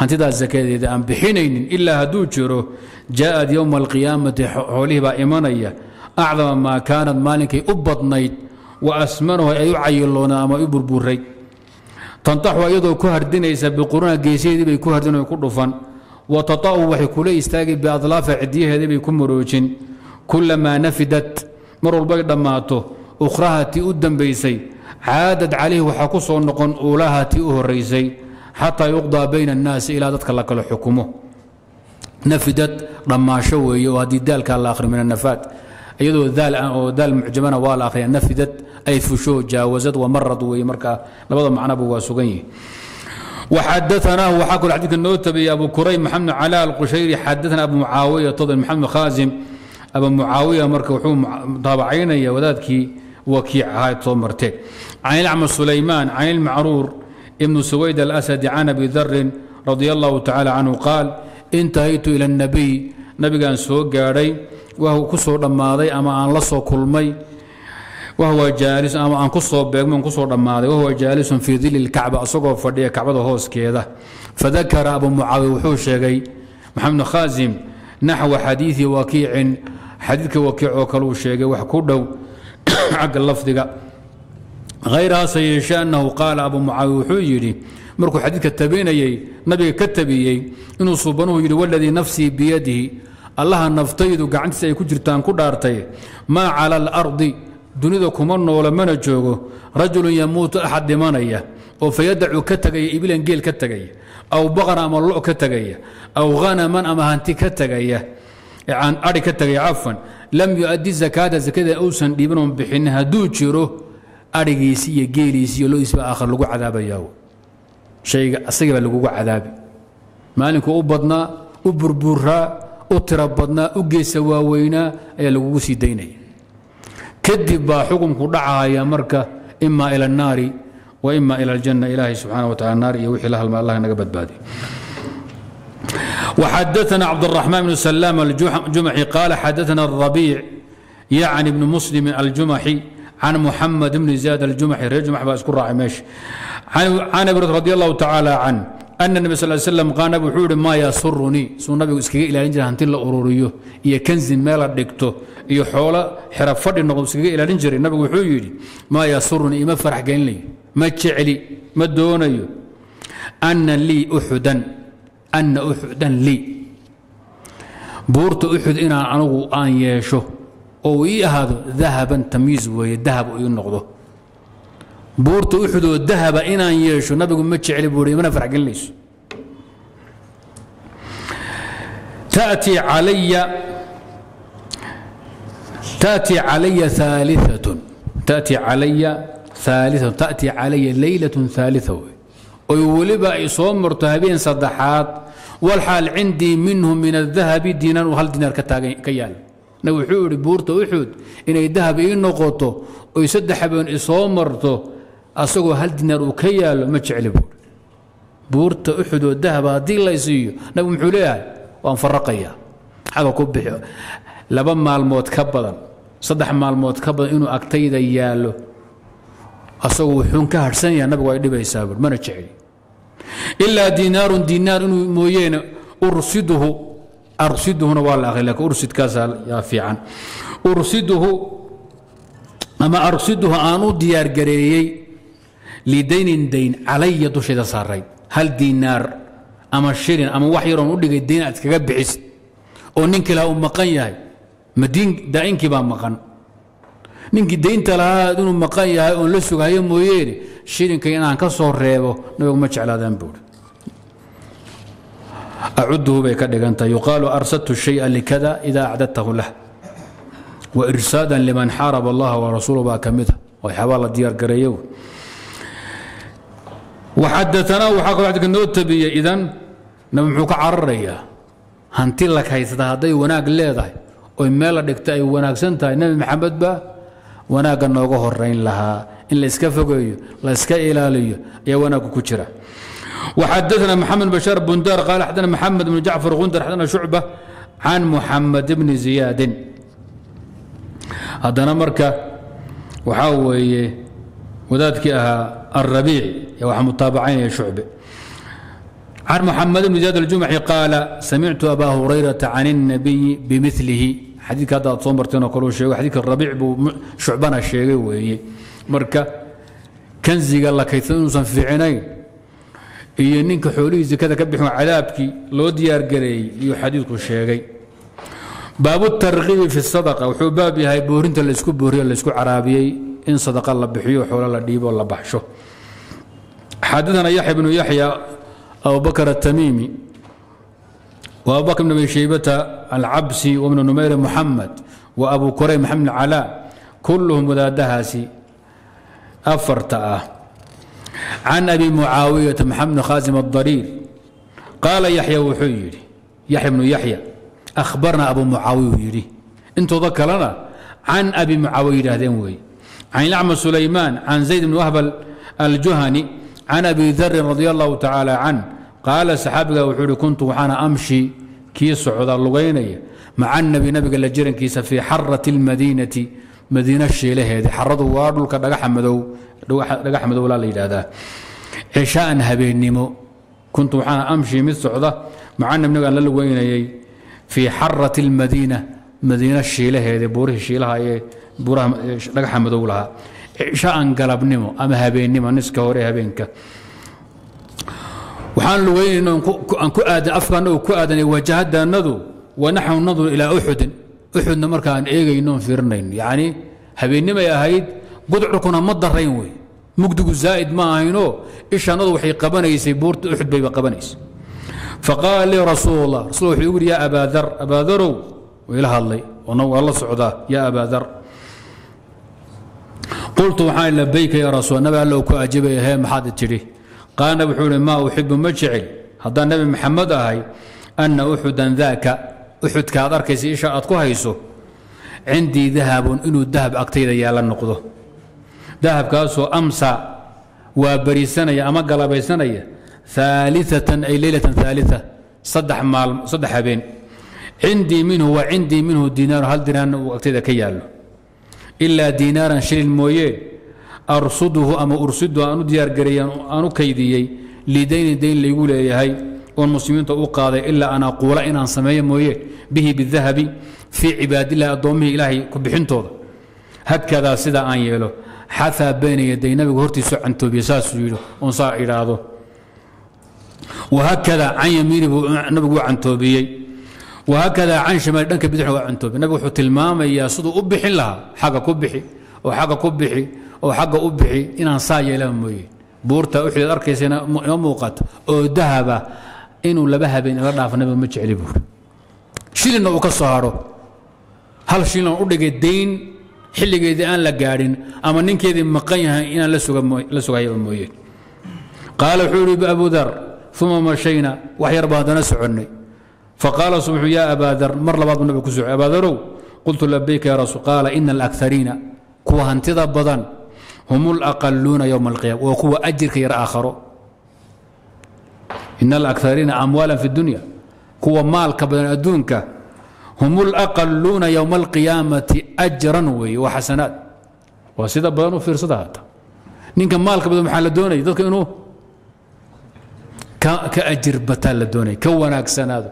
هانتدا الزكاة أم بحينين إلا هدوجره جاءت يوم القيامة حوليبا إيمانية أعظم ما كانت مالكي أبط نيت وأسمنها أي عيلونا أما يبربوري تنطحوا يدو كهر دينيسا بقرون الجيسية دي بكهر دينو يكرفن وتطاو وحي كل يستاقي بأضلاف عديها دي بيكون مروجين كلما نفدت مروا البقر دماته أخراها تي أدم بيسي عادت عليه وحكوصه النقن أولاها تي أهريسي حتى يقضى بين الناس إلى ذاتك الله كله حكمه نفدت لما شوي وهذه ذلك الآخر من النفات أيضو ذال أو ذال معجمنا والآخر نفدت أي فشو جاوزت ومرض ومركا لبض معنا أبو سقي وحدثنا وحكوا الحديث النوتبي أبو كريم محمد علاء القشيري حدثنا أبو معاوية تضل محمد خازم أبو معاوية مركا وحوم طابعيني وذاتك وكيع هاي طمرته عن الأعمى سليمان عن المعرور ابن سويد الأسد عن أبي ذر رضي الله تعالى عنه قال انتهيت إلى النبي نبي كان سوق قاري وهو كسر دماضي أما أن لصو كلمي وهو جالس أما أن كسر بيقمن كسر دماضي وهو جالس في ظل الكعبة أسقوا فردية كعبة هوس كذا فذكر أبو معاوية وحوشي محمد خازم نحو حديث وكيع حديث وكيع وكلوشي وحكوده عق اللفظ غير سيشاء أنه قال أبو معاوية حجري مركو حديث كتبين يي نبي كتبي إنه صوبانه يري والذي نفسي بيده الله نفتيد وقعدت سيكجرتان كدارتي ما على الأرض دنيا كمان ولا من جوجو رجل يموت أحد دمانية أو فيدعو كتجي إبلا جيل كتجي أو بغرة ملوء كتجي أو غنما أما هنتي كتجي عن أري كتجي عفوا لم يؤدي الزكاة زكاة أوسن لبنهم بحينها دوجره أرجيسية جيليسية لو اسمه آخر لقوا عذاب ياو شيء أصيبه لقوا عذاب مالك أبضنا أبربورها أتربضنا أجسوا وينا يلقوا سيديني كذب حكم قرعها يا مركة إما إلى النار وإما إلى الجنة إلهي سبحانه وتعالى النار يوحي لها الماء الله نجبت بادي وحدثنا عبد الرحمن بن سلام الجمحي قال حدثنا الربيع يعني ابن مسلم الجمحي عن محمد بن زياد الجمحي رجمح بأسكر راعمش عن ابن رضي الله تعالى عن أن النبي صلى الله عليه وسلم قال أبو حور ما يسرني سنة النبي اسكي إلى إنجر هنتين لأروريه هي كنز مالا دكتو هي حول حرف فرد النبي اسكي إلى إنجر النبي وحور ما يسرني ما فرح قين لي ما تشعلي ما دوني أن لي أحدا أن أحدا لي بورت أحد إن عنه أن يشو أو إيه هذا ذهبا تمييز ويذهب وينقضه بورت أحد الذهب إن يشو نبي يقول ما تشعلي بوري ما نفرح قليش تأتي علي تأتي علي ثالثة تأتي علي ثالثة تأتي علي ليلة ثالثة ويولبا يصوم مرتهبين صدحات والحال عندي منهم من الذهب دينار وهل دينار كيال نوحوري بورتو أحد إن الذهب ينقطه ويسدح بين إصامرته أسوق هل دينار وكيال ما تشعلبه بورتو أحد والذهب هذه الله يسيه نبي محوليها وأنفرقيها هذا كبح لبن مع الموت كبدا صدح مع الموت كبدا إنه أكتيد ياله أسوق وحون كهرسان يا نبي قاعد يبي يسافر ما نتشعلي إلا دينار دينار إنه موين أرصده أرصده هنا والله غيرك أرصد كذا يا فيعان أرصده أما أرصده أنو ديار جريء لدين دين علي دوشة صاري هل دينار أما الشيرين أما وحيرهم أقول لك الدين أتكب بعز أو نينك لها أم قيّة مدين دائن كبا مقن نينك دين تلا دون أم قيّة أو لسه هاي مويري الشيرين كينا عنك صور ريبو نقول ما على ذنبور أعده بكذا أنت يقال أرسلت الشيء لكذا إذا أعددته له وإرسادا لمن حارب الله ورسوله باكمته ويحوال الديار قريو وحدثنا وحق بعدك النوتبية إذن نمحوك عررية هنتي لك هاي تهدي وناق ليضاي وإمالا دكتاي وناق سنتاي نبي محمد با وناق النوغه الرين لها إن لسكا فقويو لسكا إلاليو يا وناق كتشرة وحدثنا محمد بشار بن دار قال حدثنا محمد بن جعفر غندر حدثنا شعبة عن محمد بن زياد هذا مركة وحاوي وذاتك الربيع يا محمد طابعين يا شعبة عن محمد بن زياد الجمحي قال سمعت أبا هريرة عن النبي بمثله. حديث هذا تصوم برتنا كلو شيء، وحديث الربيع شعبان الشيء وهي مركة كنزي قال لك يثنون في عينين هي نينك حولي زي كذا كبحوا عذابك لو ديار قري يحديثك الشيء. باب الترغيب في الصدقة وحبابها يبورنت اللي يسكب بوري اللي يسكب عربي إن صدق الله بحيو حول الله ديب والله بحشو. حدثنا يحيى بن يحيى أبو بكر التميمي وأبو بكر بن أبي شيبة العبسي وابن نمير محمد وأبو كريم محمد علاء كلهم ذا دهاسي أفرتأه. عن أبي معاوية محمد خازم الضرير قال يحيى وحيري يحيى بن يحيى أخبرنا أبو معاوية أنتو ذكر لنا عن أبي معاوية هذين عن الأعمى سليمان عن زيد بن وهب الجهني عن أبي ذر رضي الله تعالى عنه قال سحابي وحوري كنت وحانا أمشي كيس عذر لغيني مع النبي نبي قال جيران كيس في حرة المدينة مدينة الشيلة هذه حرة وارد لك رقا حمدو رقا حمدو لا ليلة هذا عشاء هبي النمو كنت وحانا أمشي مثل عذر مع النبي قال لغيني في حرة المدينة مدينة الشيلة هذه بوره الشيلة هاي بوره رقا حمدو لها شأن قلب نمو أما هبين نمو نسكه وريها بينك وحان لوين أن كؤاد أفغان وكؤاد وجهد النذو ونحن ننظر إلى أحد أحد نمركا أن إيجي نون فيرنين يعني هبين نمو يا هيد قدعكنا مضر رينوي مقدق الزائد ما هينو إيش نضو حي قبنيس بورت أحد بيبقى قبنيس. فقال لي رسول الله رسول الله يقول يا أبا ذر أبا ذر ويلها الله ونور الله سعوده يا أبا ذر قلت وحاي لبيك يا رسول الله لو كأجبي هي محاد تري قال نبي ما أحب ما جعل هذا النبي محمد هاي أن أحدا ذاك أحد كهذا كيسي إشاء أتكو عندي ذهب إنه الذهب أكتير يا للنقضه ذهب كاسو أمسى وبريسنا يا أما قال بريسنا يا ثالثة أي ليلة ثالثة صدح مال صدح بين عندي منه وعندي منه دينار هل دينار وأكتير كياله إلا دينارا شيل المويه أرصده أما أرصده أنو ديار قريان أنو كيديي لدين دين اللي يقول يا هاي والمسلمين تقول إلا أنا أقول إن أن سمي مويه به بالذهب في عباد الله أضمه إلهي كبحنته هكذا سدا أن يلو حثى بين يدي النبي وهرتي سعنته بيساس يلو أنصار إراده وهكذا عن يمينه نبي عنته بيي وهكذا عن شمال دنك بدحوا عنتو بنبو حت المام يا صدو أبحي لها حاجة كبحي أو حاجة كبحي أو حاجة أبحي إن أنصايا لأمي بورتا أحلى أركيس أنا موقت أو ذهب إنه لبها بين غرنا فنبي متشعل بور شيلنا وكسهارو هل شيلنا أرجع الدين حل جدي أنا لجارين أما نك يدي مقيها إن لسوا لسوا يأمي. قال حوري بأبو ذر ثم مشينا وحيربا نسعني فقال صبح يا أبا ذر مر لبعض النبي كسوع أبا ذر قلت لبيك يا رسول قال إن الأكثرين كوها انتظبضا هم الأقلون يوم القيامة وكوى أجر خير آخر إن الأكثرين أموالا في الدنيا كوى مالك بدونك هم الأقلون يوم القيامة أجرا وحسنات وسيدا بدون في صداقة نينك مالك بدون محل دوني ذلك إنه كأجر بتال دوني كوناك سناد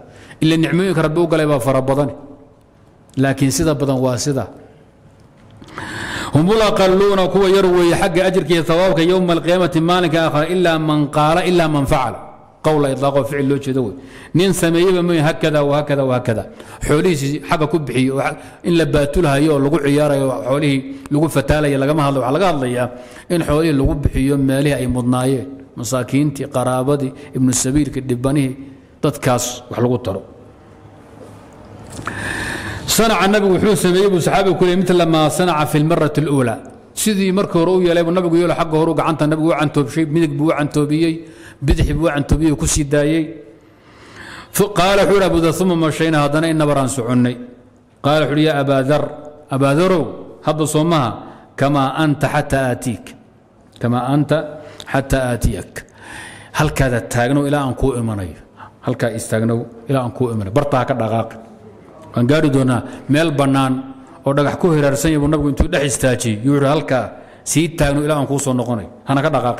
إلا نعميك ربي وقال يبقى فربضني لكن سيدا بضن واسدا هم الأقلون كوى يروي حق أجرك ثوابك يوم القيامة مالك آخر إلا من قال إلا من فعل قول إطلاق وفعل لو تشدوي ننسى من هكذا وهكذا وهكذا حولي حق كبحي إن لباتوا لها يوم لقوا عيارة حوليه لقوا فتالة لقى ما هضوا على قاضية إن حوليه لقوا بحي يوم مالها أي مضنايين مساكينتي قرابتي ابن السبيل كالدباني تتكاس وحلقو الطرو صنع النبي وحوس سميب وصحابه كل مثل لما صنع في المرة الأولى سيدي مركو رؤيا لابو النبي يقول حقه روق عنت النبي وعنته بشيء منك بوعنته بيي بدح بوعنته بيي وكسي دايي فقال حور أبو ذر ثم مشينا هذانا إن بران سعني قال حور يا أبا ذر أبا ذرو هب صومها كما أنت حتى آتيك كما أنت حتى آتيك هل كذا تاغنو إلى أن كو إماني هل كذا استاغنو إلى أن كو إماني برطاك دقاق أن قالوا دونا ميل بنان أو دقاق كو هرارسان يبو نبو انتو دح استاجي يوري هل كذا سيد تاغنو إلى أن كو صنقوني أنا كدقاق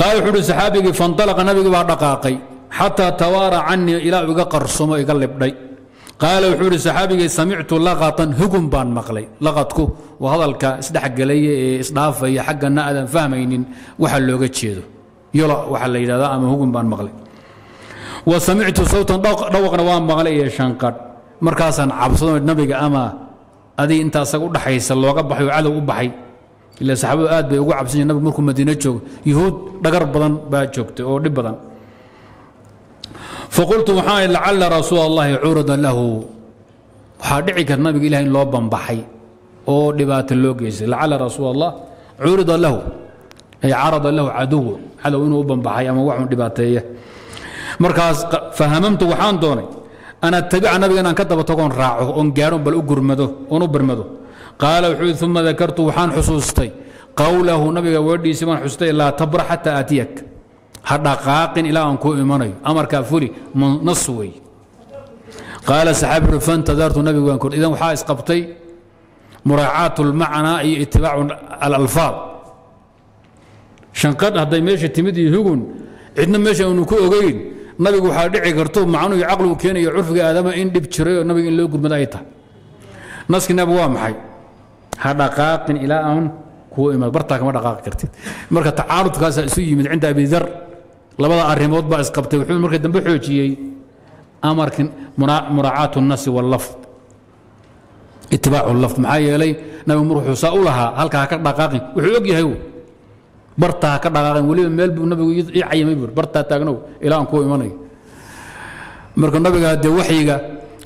قال وحول الصحابي فانطلق النبي بعد دقائق حتى توارى عني الى قرصمه يقلب. قال وحول الصحابي سمعت لغطا هجم بان مقلي لغطكو وهذا الكاسدح قلي اصداف هي حق النادم فاهمين وحا لوغا جيدو يلا وحا ليدا اما هجم بان مقلي. وسمعت صوتا دوقنا وان مقلي شنقد مركاسا عبسون النبي اما ادي انت اسغو دحيس لوغا بخاي عدو بخاي إلا صحابه آد بيقول عبد السنين النبي مركم مدينة جوج يهود دقر بدن باجوكت أو دب بدن. فقلت محايل لعل رسول الله عرض له حادعك النبي إلهي لوبا بحي أو دبات اللوجيز لعل رسول الله عرض له أي عرض له عدو على إنه أبا بحي أما واحد دباتية مركز. فهممت وحان دوني أنا أتبع النبي أنا كتب تكون راعه أن جارم بل أجرمده ونبرمده. قال ثم ذكرت وحان حصوصتي قوله نبي ودي سمان حصوصتي لا تبرح حتى اتيك حدقاق الى ان كو امني امر كافوري من نصوي. قال سحاب فانتظرت نبي وانكر اذا وحا اسقبتي مراعاة المعنى اي اتباع الالفاظ شنقد هدي ماشي تمدي هجون عندنا ماشي انو كو اوغين نبي وحا دحي كرتو معنو عقله كيني عرفي ادم ان دب جيري نبي ان لو غدمداي تا نسكي نبي وا محي حدقاق الى ان كو ايما برتا كما دقاق كرتي مركه تعارض كاس اسو يمد عند ابي ذر لبدا اريمود با اسقبتي وخول مركه دنب خوجيي امركن مراعاه النص واللفظ اتباع اللفظ معايا لي نبي مروحو ساو لها هلكا كا دقاقين وخو يغيهي برتا كا دقاقين ولي ميل نبي اي عيمي برتا تاغنو الى ان كو ايماناي مركه نبيغا دي وحيغا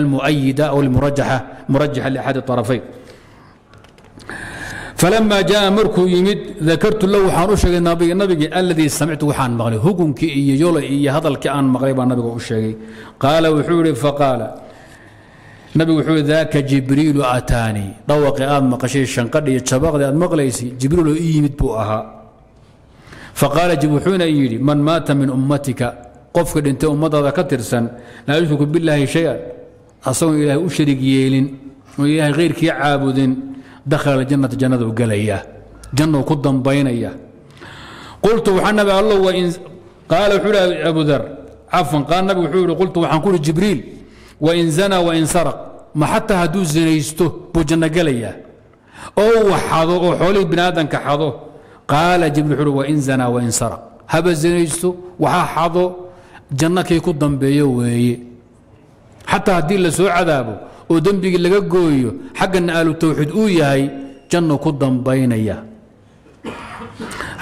المؤيدة أو المرجحة مرجحة لأحد الطرفين. فلما جاء مركو يمد ذكرت له حانوشة النبي النبي الذي سمعته حان مغلي هجم كي يولي هذا الكأن مغربا النبي وشيء. قال وحوري فقال نبي وحوري ذاك جبريل أتاني طوق آم مقشي الشنقر يتشبق ذات مغليسي جبريل يمد بؤها فقال جبحون يلي من مات من أمتك قفك أنت أمتك كترسا لا يشرك بالله شيئا أصوم إلى أشرك ييلين وإلى غير كي عابد دخل الجنة جنة وقال جنة قدام بين قلت وحنا الله وإن قال حول أبو ذر عفوا قال نبي حول قلت وحنقول جبريل وإن زنى وإن سرق ما حتى هدو زنيسته بجنة قال أو حاضو حولي بن آدم كحاضو قال جبريل حول وإن زنى وإن سرق هبا زنيسته وحا حاضو جنة كي قدام بين حتى هدي اللي سوى عذابه ودنبي اللي قويه حق ان قالوا التوحيد وياي جنه قدام بينيا.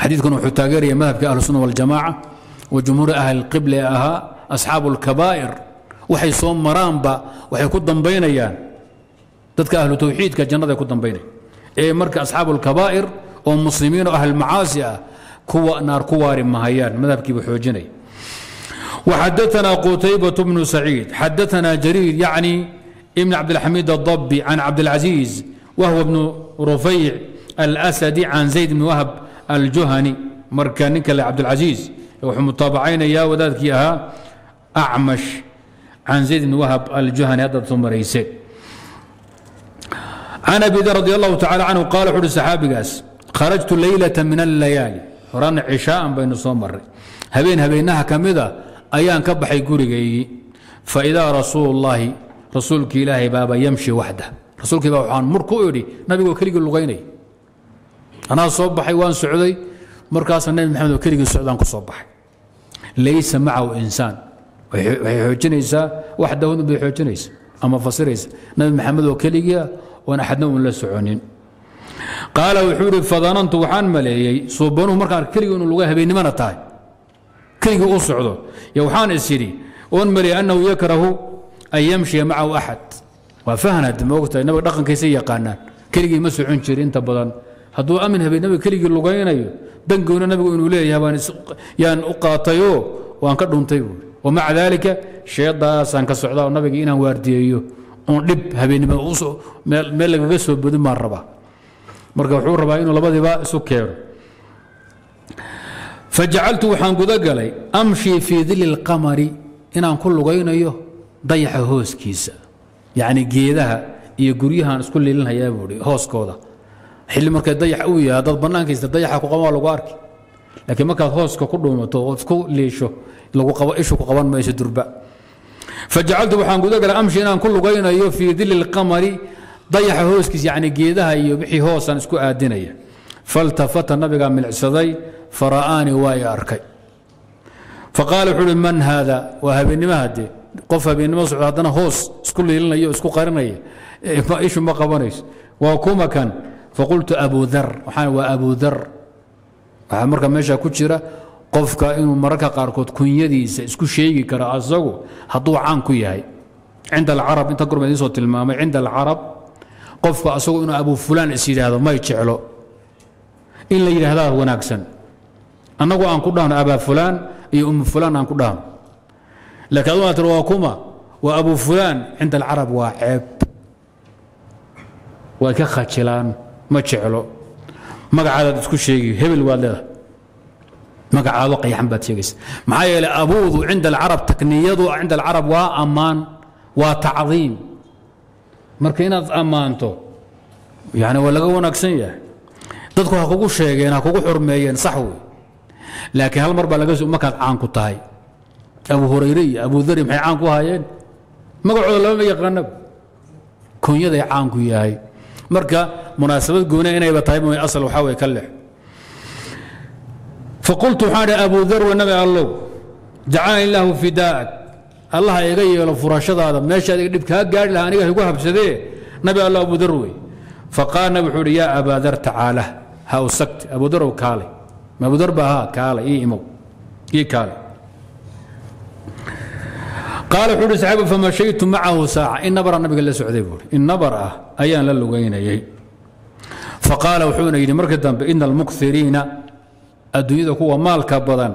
حديث كانوا حتاجري مذهب اهل السنه والجماعه وجمهور اهل القبله اها اصحاب الكبائر وحي صوم مرامبا وحي قدام بينيا تذكر اهل التوحيد كجنه قدام بيني اي مركز اصحاب الكبائر ومسلمين واهل المعاصي كوا نار كوار مهيان مذهب كي بحوجني. وحدثنا قتيبة بن سعيد حدثنا جرير يعني ابن عبد الحميد الضبي عن عبد العزيز وهو ابن رفيع الأسدي عن زيد بن وهب الجهني مركانك لعبد العزيز ومتابعين يا وذلك ياها أعمش عن زيد بن وهب الجهني هذا ثم رئيسي عن أبي ذر رضي الله تعالى عنه قال حر السحابي قاس خرجت ليلة من الليالي رن عشاء بين الصومر هبين هبينها كمذا أيان كبحي قريقي فإذا رسول الله رسولك إلهي بابا يمشي وحده رسولك بابا حان مركو يوري نبي وكريق اللغيني أنا صبحي وأن سعودي مركاس النبي محمد وكريق السعودان كصبحي ليس معه إنسان ويحوجنيسا وحده نبي يحوجنيسا أما فصيريسا نبي محمد وكريق وأنا أحد نوم لا سعونين. قال وحوري فظننت وحان مليي صوبانه مركا كريق اللغيها بينما أنا تاي كريق أسعده يوحان السيري وانمري انه يكره ان يمشي معه احد وفهند موقتها نبي دقن كيسي يقانا كليجي مسعون شير انت بدن هدو امنها بنبي كليجي لغينيو دنقونا نبي انه ليه يا بان يان اقاطيو وان كدونتيو ومع ذلك شيطان سانكسوعدا ونبي إنا وارديو ونلب هبين ما وصو ملك قسو بدون ما ربا مركب حور ربا إنه لبادي با سكر. فجعلت وحان قدقلي أمشي في ذل القمر إنا كل غينا يو ضيح هوس كيسة يعني جيدها يجريها نس كل لنا يا بوري هوس كودا حلي مركب ضيح قوية هذا بنان كيس ضيح قوام لقارك لكن ما كان هوس كقدومه توقفوا ليش لو قوايش وقوان ما يشدر بقى. فجعلت وحان قدقلي أمشي إنا كل غينا يو في ذل القمر ضيح هوس كيس يعني جيدها يبحي هوس نس كو آدينية. فالتفت النبي قام من العسدي فرآني واي أركي فقال حلو من هذا وهبني ما هدي قف بين مصعد هذا هوس اسكول لنا يو اسكو قرني ايش ما قبنيش وكما كان. فقلت ابو ذر وحان وابو ذر عمرك ماشي كجيره قفك انه مركه قاركود كنيديس اسكو شيغي كرا اسغو حدو عان كو يحي عند العرب انت قرمدي سو تلمامي عند العرب قفك اسغو انه ابو فلان اسيده ما يجعله الا يرهدا وناكسن أنكو أنكو دان أبا فلان أي أم فلان أنكو دان لكن أنا أترواكما وأبو فلان عند العرب واعب وكخاتشلان ما تشعلو ما قعد تسكو شيء هبل ولا ما قعد وقي حنبات شيء معايا لأبوه عند العرب تقنيته عند العرب وأمان وتعظيم مركينات أمانته يعني ولا قونا كسنية تذكر هكو شيء هكو حرميين صحوي لكن هل مربى لقيس ما كان عانكو تاي ابو هريري ابو ذر محي عانكو هايين مقعود لما يقنب كون يدي عانكو ياهي مركا مناسبة قونا اني بطيب من اصل وحاول يكلح. فقلت حال ابو ذر والنبي الله جعلني الله فداءك الله يغير الفراشة هذا ماشي يجيبك قال لها انا يقولها بسديه نبي الله ابو ذر. فقال نبي حوري يا ابا ذر تعالى هاو سكت ابو ذر وكالي ما بدر بها كاله اي امو اي كاله. قال حول سحابه فمشيت معه ساعه ان نبر النبي قال سعدي بول ان نبر ايان للوغينيه. فقال وحونا يدي مركدا بان المكثرين الدنيا كوا مالك بدن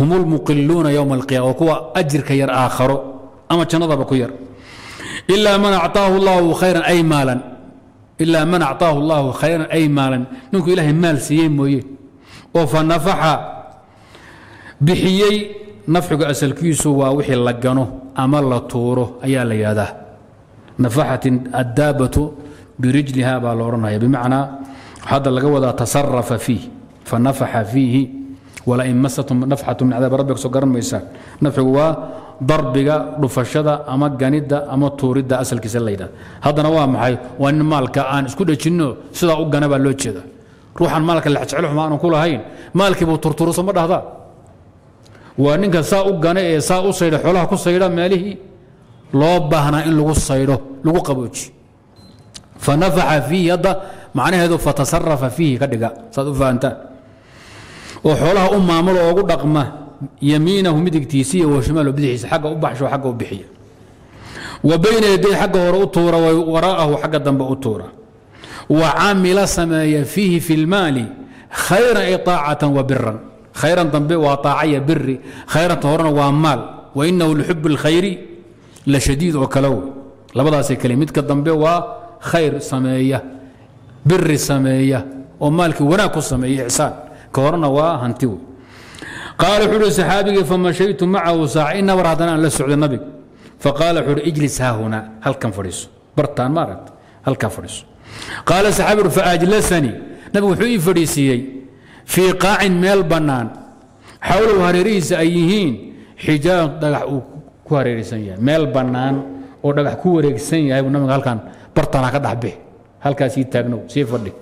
هم المقلون يوم القيامه وكوا اجر كير اخر اما جنده بكير الا من اعطاه الله خيرا اي مالا الا من اعطاه الله خيرا اي مالا نقول له مال سيين مويه وفنفح بحيي نفحق أسل كيسو ووحي اللقنه أمر الطوره أيا لياده نفحت الدابة برجلها بالورنها بمعنى هذا القوة تصرف فيه فنفح فيه ولئن مستهم نفحة من عذاب ربك سكر ميسان نفحق ضربك رفشة أما الجند أما الطورد أسل كيسل لياده هذا نواه محي وأن مالك أن اسكت شنو سلا أجنب اللوتشده روحان مالك اللي حتشعله ما نقوله هين مالك يبغى ترترس مرة هذا وانك ساق جناء ساق صيد حوله كل صيد ماله لا بهنا إن لقوا صيده لقوا قبوج فنفع فيه هذا معناه هذا فتصرف فيه كدقة صدف أنت وحوله أم عمله وقول رقمه يمينه مدك تيسية وشماله بديحس حاجة أبحش وحاجة أبحية وبين يديه حاجة وراء الطورة وراءه حاجة ذنب الطورة وعمل سما يفيه في المال خير إطاعة وبرا خيرا تنبئ وطاعية بر خيرا طهرا ومال وإنه لحب الخير لشديد وكلو لبدا سي كلمتك تنبئ وخير سماية بر سماية ومالك وناك سماية إحسان كورنا وهنتو. قال حر سحابي فمشيت معه ساعة إن ورادنا لسعود النبي فقال حر اجلس ها هنا هل كان فريس برتان مارت هل كان فريس. قال سحابي فاجلسني نبي حي فريسيي في قاع ميل بنان حوله هريريس ايهين حجار دغح كواريريسيا ميل بنان او دغح كواريريسيا اي نبي هلكان برتانا كدخ به هلكاسي تاغنو سي فدي.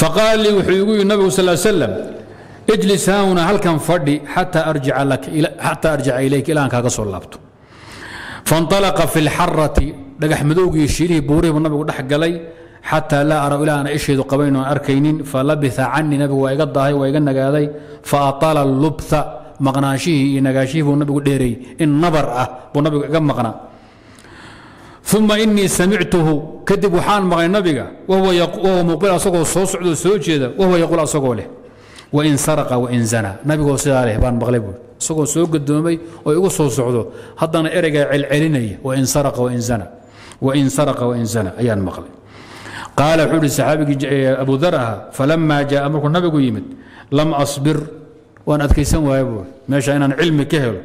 فقال لي وحيوي النبي صلى الله عليه وسلم اجلس ها هنا هلكان فدي حتى ارجع لك الى حتى ارجع اليك الى ان كاغا سو لابتو. فانطلق في الحرة دقح مدوقي يشيله بوريه والنبي قد حق لي حتى لا أرى إلا أنا إشهد قبيل وأركينين فلبث عني نبي ويقضى ويقنق هذي فأطال اللبث مغناشيه نقاشيه والنبي قد ديري إن نبرأه والنبي قد مغنى ثم إني سمعته كدب وحان مغي نبيك وهو وهو مقبل أسوقه صوصعد وسوجده وهو يقول أسوقه له وإن سرق وإن زنى نبيك صلى عليه بان مغلبه أسوقه سوق الدمي ويقول صوصعده هضنا إرجع العلني وإن سرق وإن زنى وإن سرق وإن زنى أيان مغلب قال حول الصحابي أبو ذرها فلما جاء أمرك النبي يمد لم أصبر وأنا أتكيسن ويقول ماشي أنا علمي كهل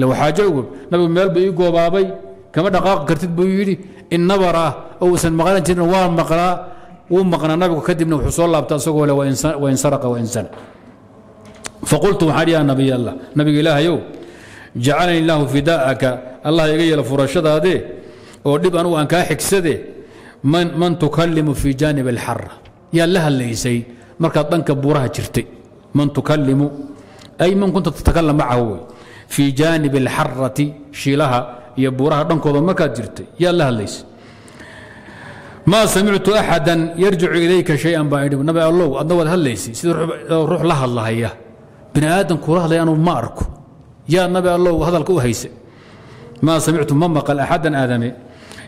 لو حاجة يقول نبي مال بيقول بابي كما دقاق قرتد بيدي إن نبرة أو سن مقالة جن وام مقرا وام مقرا نبي كدبنا وحصول الله بتأسق ولا وإن وإن سرق وإن زنى فقلت حاليا نبي الله نبي الله يو جعلني الله فداءك الله يغير فرشد هذه ودب أنا وأنك حكسده من من تكلم في جانب الحر يا لها اللي يسي مركض أنك بورها جرتي من تكلم أي من كنت تتكلم معه في جانب الحرة شيلها يبورها دنكو مكا جرتي يا لها اللي يسي ما سمعت أحدا يرجع إليك شيئا بعيد نبي الله أدور هل ليسي سيروح روح لها الله إياه بني آدم كورها لأنه ما أركو يا نبي الله هذا الكو هيسي ما سمعت مما قال أحدا آدمي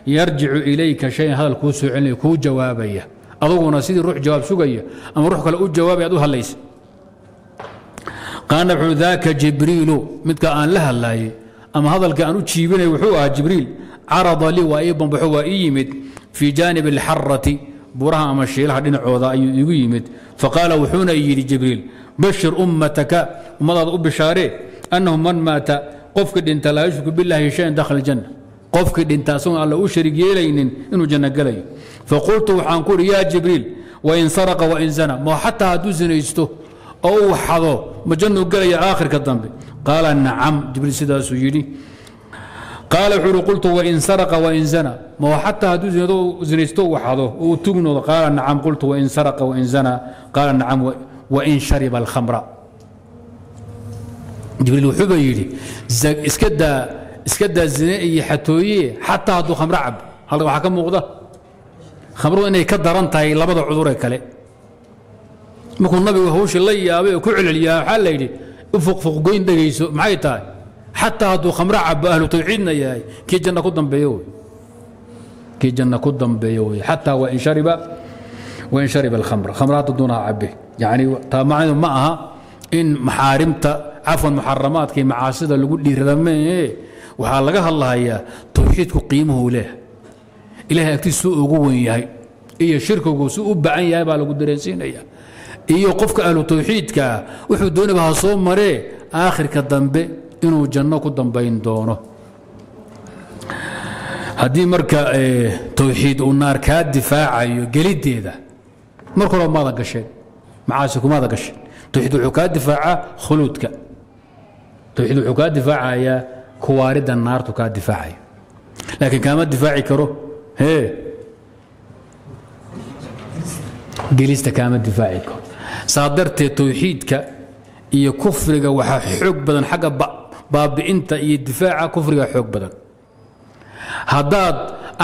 يرجع إليك شيء هذا الكوس عني كو جوابية أظن سيدي روح جواب سقية أما روح قال أود جوابي أدوها ليس قال نبعو ذاك جبريل مثل أن لها الله أما هذا الكائن تشيبني وحوها جبريل عرض لي وأيضا بحوها إيمت في جانب الحرة براها أما الشيء لحد نعوضا يقيمت فقال وحونا يجري جبريل بشر أمتك ومضى بشاري أنه من مات قفك أنت لا يشرك بالله شيئا دخل الجنة قفك دينتاسون على أشرك يلين إنه جنة قلي فقلت وحنقول يا جبريل وإن سرق وإن زنى ما حتى هدوزن يستو أو حظو ما جنة قلي آخر كالذنب قال نعم جبريل سيدا سجيني قال حلو قلت وإن سرق وإن زنى ما حتى هدوزن يستو وحظو وتمنو قال نعم قلت وإن سرق وإن زنى قال نعم وإن شرب الخمر جبريل وحبيلي اسكدا اسكدا زنائي حتويه حتى هادو خمر عب هل waxaa ka muuqda khamru inay ka daran tahay labada cudur ee kale markuu nabigu hawsha la yaabay ku cilciliya waxa la yiri ufuq fuq goyn dhageyso maxay tahay hatta hadu khamr cab ahlu tawxiidna yahay kii janna ku dambeeyo kii janna ku dambeeyo hatta wa in shariba wa in shariba al khamr khamrat duna abbi yani taamacdu ma aha in maxaarimta afan muharramaadkii macaasida lagu dhiiradamee waxaa laga hadlayaa tawxiidku qiimuhu leh ilaahay agtiisu ugu weyn yahay iyo shirkigu suu u baahan yahay baa lagu dareensiinaya iyo qofka ahlu tawxiidka wuxuu doonayaa soo maree aakhirka dambe inuu janno ku dambayn doono hadii marka tawxiid uu naar ka difaacayo gelideeda marka loo maada gashay macaasi kuma maada gashay tawxiid wuxuu ka difaaca khuluudka tawxiid wuxuu ka difaacaya كوارد النار تكا دفاعي لكن كما دفاعي كرو هي جلست كما دفاعي كرو صادرت توحيدك يا كفرك وحا حق بدن حق باب انت يا دفاع كفرك حق بدن هداد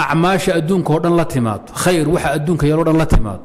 اعماش ادونك ودن لا تيمات خير وحا ادونك يا ودن لا تيمات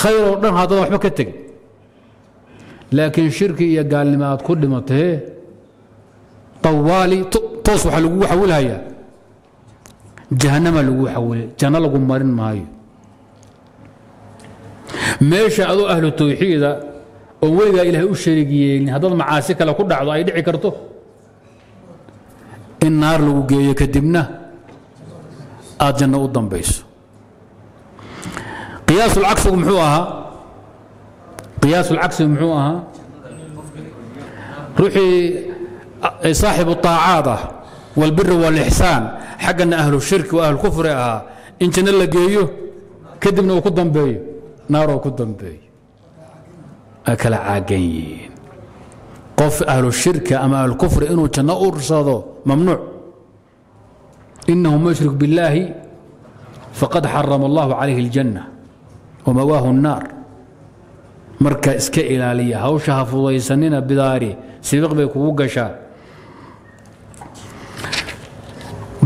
خير ودان هذا وحما كتك لكن شركي يا قال لما كل ما تهي طوالي توس waxa lagu xawilaya jahannama lagu xawil jana lagu marin maayo meesha adu ahlu tawxiida oo weliga ilaahay u sheegayeen hadal macaasi kala ku dhacdo ay dhici karto in naar lagu geeyo kadibna aad janno u dambayso qiyaas al-aqsu muxuu aha qiyaas al-aqsu muxuu aha ruuxi صاحب الطاعات والبر والإحسان حقنا أهل الشرك وأهل الكفر آه. إن كان لقيه كدبنا وكدن بي نار وكدن بي أكل عاقين قف أهل الشرك أما أهل الكفر إنه كان أرصده ممنوع إنه مشرك بالله فقد حرم الله عليه الجنة ومواه النار. مركا اسك إلالية هوشها فضيسننا بداري سبق بك وقشا.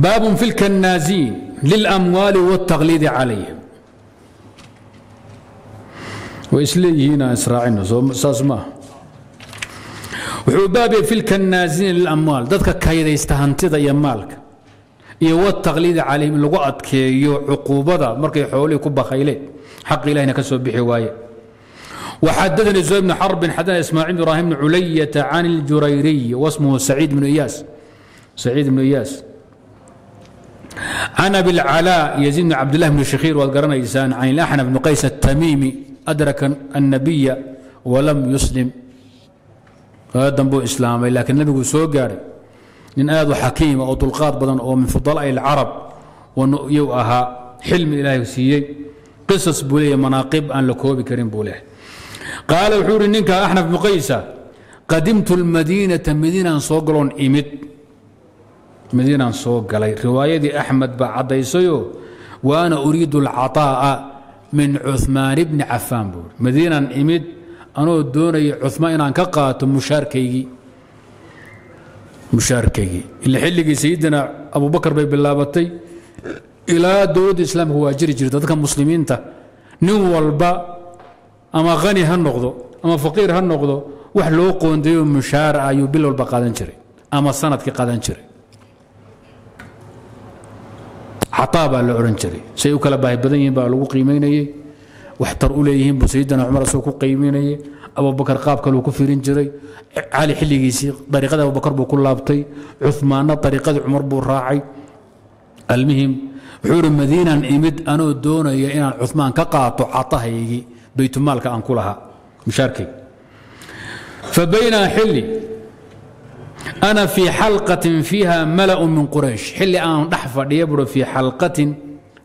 باب في الكنازين للأموال والتغليد عليهم. وإسلي هنا إسرائيل ساسما وحبابي في الكنازين للأموال ذاتك كايدا يستهنتي ذا يمالك يو التغليد عليهم الوقت كي عقوبة ذا مركي حولي كوبا خيلي حق إلهنا كسب بحواية. وحدثني زهير بن حرب حدثنا إسماعيل بن إبراهيم بن علية عن الجريري واسمه سعيد بن إياس سعيد بن إياس أنا بالعلاء يزيد بن عبد الله بن شخير والقرن إنسان عن الأحنف بن قيس التميمي أدرك النبي ولم يسلم هذا بو إسلامي لكن النبي سو قاري إن هذا حكيم أو طلقات بدن أو من فضلاء العرب ونؤيوها حلم إلهي سيئ قصص بوليه مناقب أن لكوبي كريم بوليه. قال وحور إنك أحنف بن قيس قدمت المدينة مدينة صقر إمت مدينة صقر رواية أحمد بعد يسيو وأنا أريد العطاء من عثمان بن عفان بول مدينة إمت أنا دوني عثمان أن كقات مشاركي مشاركي اللي حلقي سيدنا أبو بكر بن بلابطي إلى دود إسلام هو جري جري ذاك المسلمين تا نول با أما غني هالنقضه أما فقير هالنقضه وحلوقون ديو مشارع يبلو البقادنشري أما السند كقادنشري عطابة الأورنشري سيوكل باهي بدني بالو قيميني واحتر إليهم بسيدنا عمر سوكو قيميني أبو بكر قاب كلو كفرين جري علي حليقيسي طريقة أبو بكر بكل لابطي عثمان طريقة عمر بو الراعي. المهم حور مدينة إمد أنو دون إن عثمان كقاطع عطاها يجي بيت مالك أنكلها مشاركي. فبين حلي أنا في حلقة فيها ملأ من قريش حلي أن نحفر يبرو في حلقة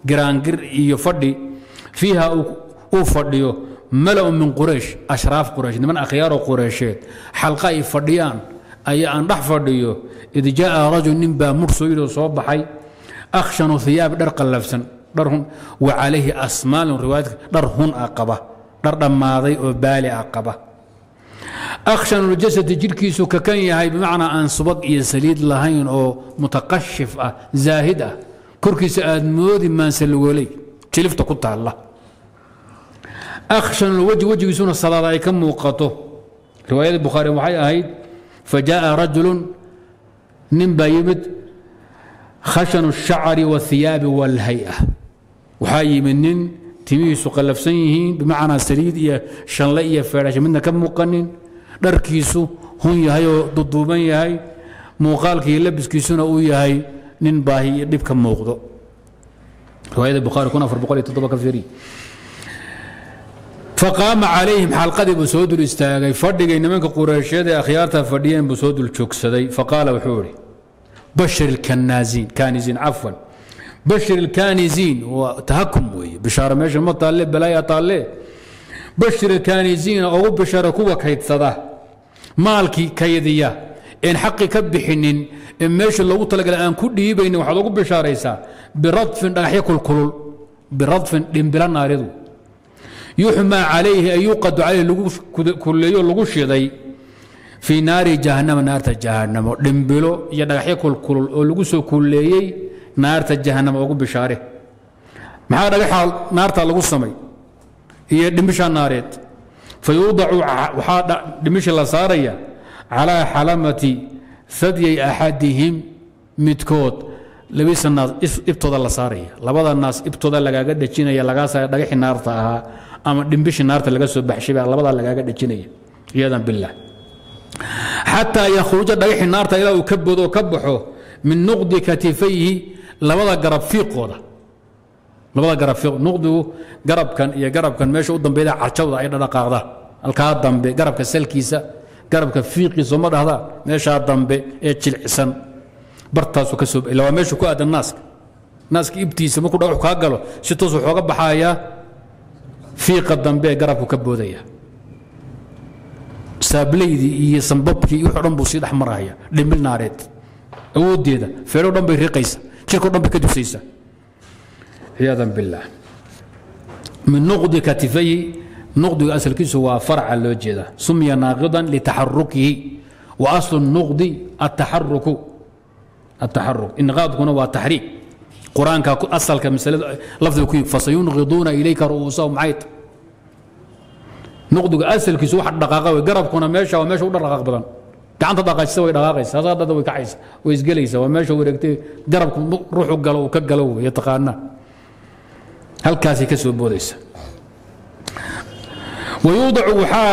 جرانجر يفردي فيها أوفرديو ملأ من قريش أشراف قريش من أخيار قريشات حلقة يفرديان أي أن نحفرديو إذا جاء رجل نبا مرسول صوب حي أخشن ثياب درق اللفسن درهم وعليه أسمال رواية درهن أقبة در ماضي وبالي أقبة أخشن الجسد جركيسو ككني هاي بمعنى أن صبق يسليد لهين أو متقشفة زاهدة كركيس أدمود ما سلولي شلفت قطع الله أخشن الوجه وجه يسون الصلاة عليكم موقته رواية البخاري وحي أهيد. فجاء رجل نمبا يبد خشن الشعر والثياب والهيئة وحي منن تميس قلفسيه بمعنى سريد شنلية فراش منا كم مقنن دركيسو هون يهي ضدوبان يهي موقالك يلبس كيسونا ويهي نن باهي يدب كم موقضو وهذا البخاري كنا في البخاري تطبق كثيري. فقام عليهم حلقة بسود الاستاغي فردق إنما قريشات أخيارتها فرديا بسود الشوكسدي فقال وحوري بشر الكنازين كانزين عفوا بشر الكانزين وتهكم وي بشار ماشي ما طالب بلايا طالب بشر الكانزين او بشر كوا كيد صدا مالكي كيديا ان حقي كبحنين ان ماشي لو طلق الان كدي بين وحد لو بشاريسا برضف دحيق الكلول برضف دمبل ناريدو يحمى عليه اي يقد عليه لو كليو لو شيداي في نار جهنم نار جهنم دمبلو يدحي كل كل لوو سو كوليي نار جهنم او بشاره ما دغ حال نار لوو سمي هي دمشا ناريت فيوضع وحا دمش لا ساريا على حلمه ثدي احدهم متكوت لبس الناس ابتود لا ساريا لبدا الناس ابتود لغا دجينيا لغا سا دغخي نارتا اما دمبش نارتا لغا سو بخشي لبدا لغا دجينيا يدا بالله حتى يخرج دغيح النار الى وكبد وكبحه من نقد كتفيه لبدا قرب فيقوده لبدا قرب فيق نقده قرب كان يا قرب كان ماشي ودنبيله عجوده اي دقاقده الكا دنبي قرب كسلكيسا قرب كفيقيسا ما دهدا ماشي دنبي اي جلعسن برتاسو كسب الى ماشي كو اد الناس ناس ابتيس ما كو دغخ كا غلو سي توس وخوغا بخايا فيق دنبي قرب كبوديا سابليدي يسنببكي يحرم بوسيد حمرايا دمل ناريت اوديدا فيرو دم بيرقيس شيكو دم بكدوسيسا عياذا بالله. من نقض كتفيه، نقض اصل كيس هو فرع الوجه ده، سمي ناقضا لتحركه، واصل النقض التحرك، التحرك انغاض هو تحريك. قران اصل كمثال لفظ فسينغضون اليك رؤوسهم عيط. نقض اصل كيس واحد دقاقه وقرب كنا ماشى وماشى ودرقاق بدن. كانت دقاقيسه وي دقاقيسه هذا وي كعيسه ويسقليسه وماشى ورقتي قربكم روحو قلو كقلو يتقانا. halkaasi ka soo boodaysa wayuudu waxa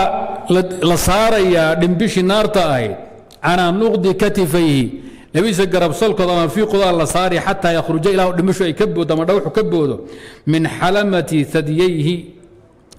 la saaraya dhimbishi naarta ahayd ana nuqdi katifayhi labisa garab salkooda ama fi qodal la saari hatta yakhruja ila dhimisho ay ka boodo ama dhawxu ka boodo min halamati thadiyayhi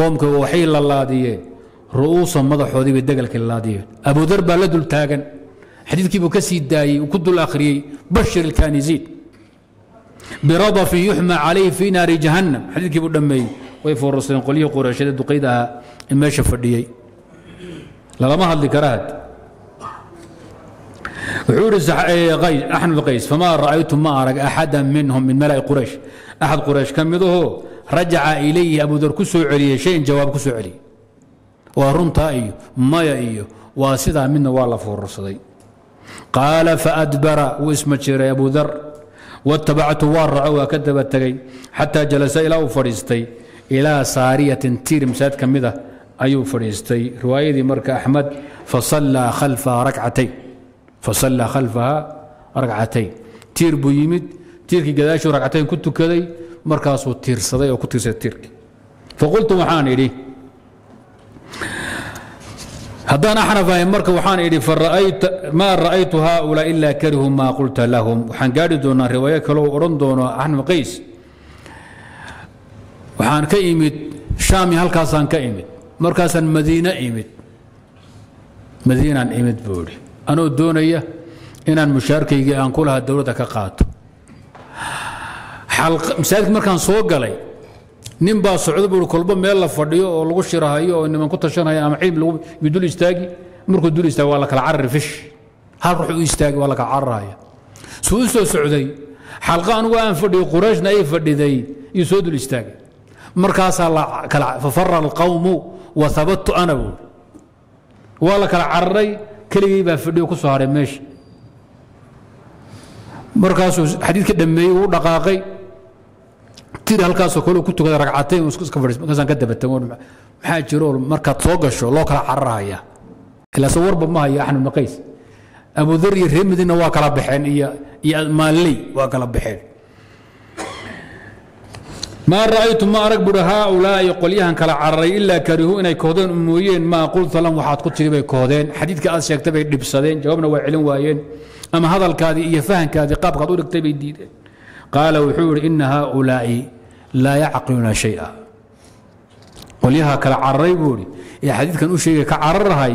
قومك وحي للاديه رؤوس مدحودي بدغلك للاديه ابو دربا لدل تاغن حديثكي بو كسي داي وكدل اخري بشر الكنيزي برضف يحمى عليه في نار جهنم حديث كيبو دمي ويفو الرسول قليه قريش دقيدها الماشي فديي لما هاد الكرات عور غيث احمد القيس فما رايتم ما ارى احدا منهم من ملأ قريش احد قريش كمده رجع اليه ابو ذر كسو علي شيء جواب كسو علي ورنتا ايو ما يا ايو واسدا منا والله فو الرسول قال فادبر واسم جرى ابو ذر واتبعت وارع وكذب التقي حتى جلس الى فريستي الى ساريه تير مسات كمده ايو فريستي روايه مركه احمد فصلى خلفها ركعتين فصلى خلفها ركعتين تير بويمد تيركي قداش ركعتين كنت كذي مركاس وتير صدي وكنت تيركي فقلت وحاني لي هذا نحن فاهم مركب وحان إلي فرأيت ما رأيت هؤلاء إلا كرهوا ما قلت لهم وحان قاردونا رواية كلو أرندونا أحمد قيس وحان كيمت شامي هالكاسان كيمت مركزا مدينة إيمت مدينة إيمت بوري أنا الدونية إن المشاركة أن كلها الدولة كقات حلق مسالك مركان صوق علي نين با سعود بو كلبه ميل لا فديو oo lagu shiraayo oo niman ku tashanaya ama ciib lagu midul istaagi markuu dul istaago wala kala carrifish hal ruux u istaagi wala ka carraaya soo soo socday halqaan waan fadhiyo quraashna ay fadhiday iyo soo dul istaagi markaas la kala fafarra alqawm wa thabattu ana wala kala carray kaligii ba fadhiyo ku soo haray meesh markaas xadiidka dhameeyay uu dhaqaaqay تير هالكاس وكله كنت ركعتين وسكس كفرس مثلا كذب التمور محاج جرول مركز صوقش لو كان عرايا الا صور بما هي احنا مقيس ابو ذر يرهم دينا واكل بحين يا يا مالي واكل بحين ما رايت ما ارك برها ولا يقول يهن كلا عراي الا كرهوا اني كودن مويين ما قلت لهم وحد كنت بي كودن حديث كاس شيغتي بي دبسدين جوابنا وا علين وايين اما هذا الكادي يا فهم كادي قاب قد ورغتي بي ديدين قال وحور إن هؤلاء لا يعقلون شيئا وليها كالعري بوري يا حديث كان شيء كعرها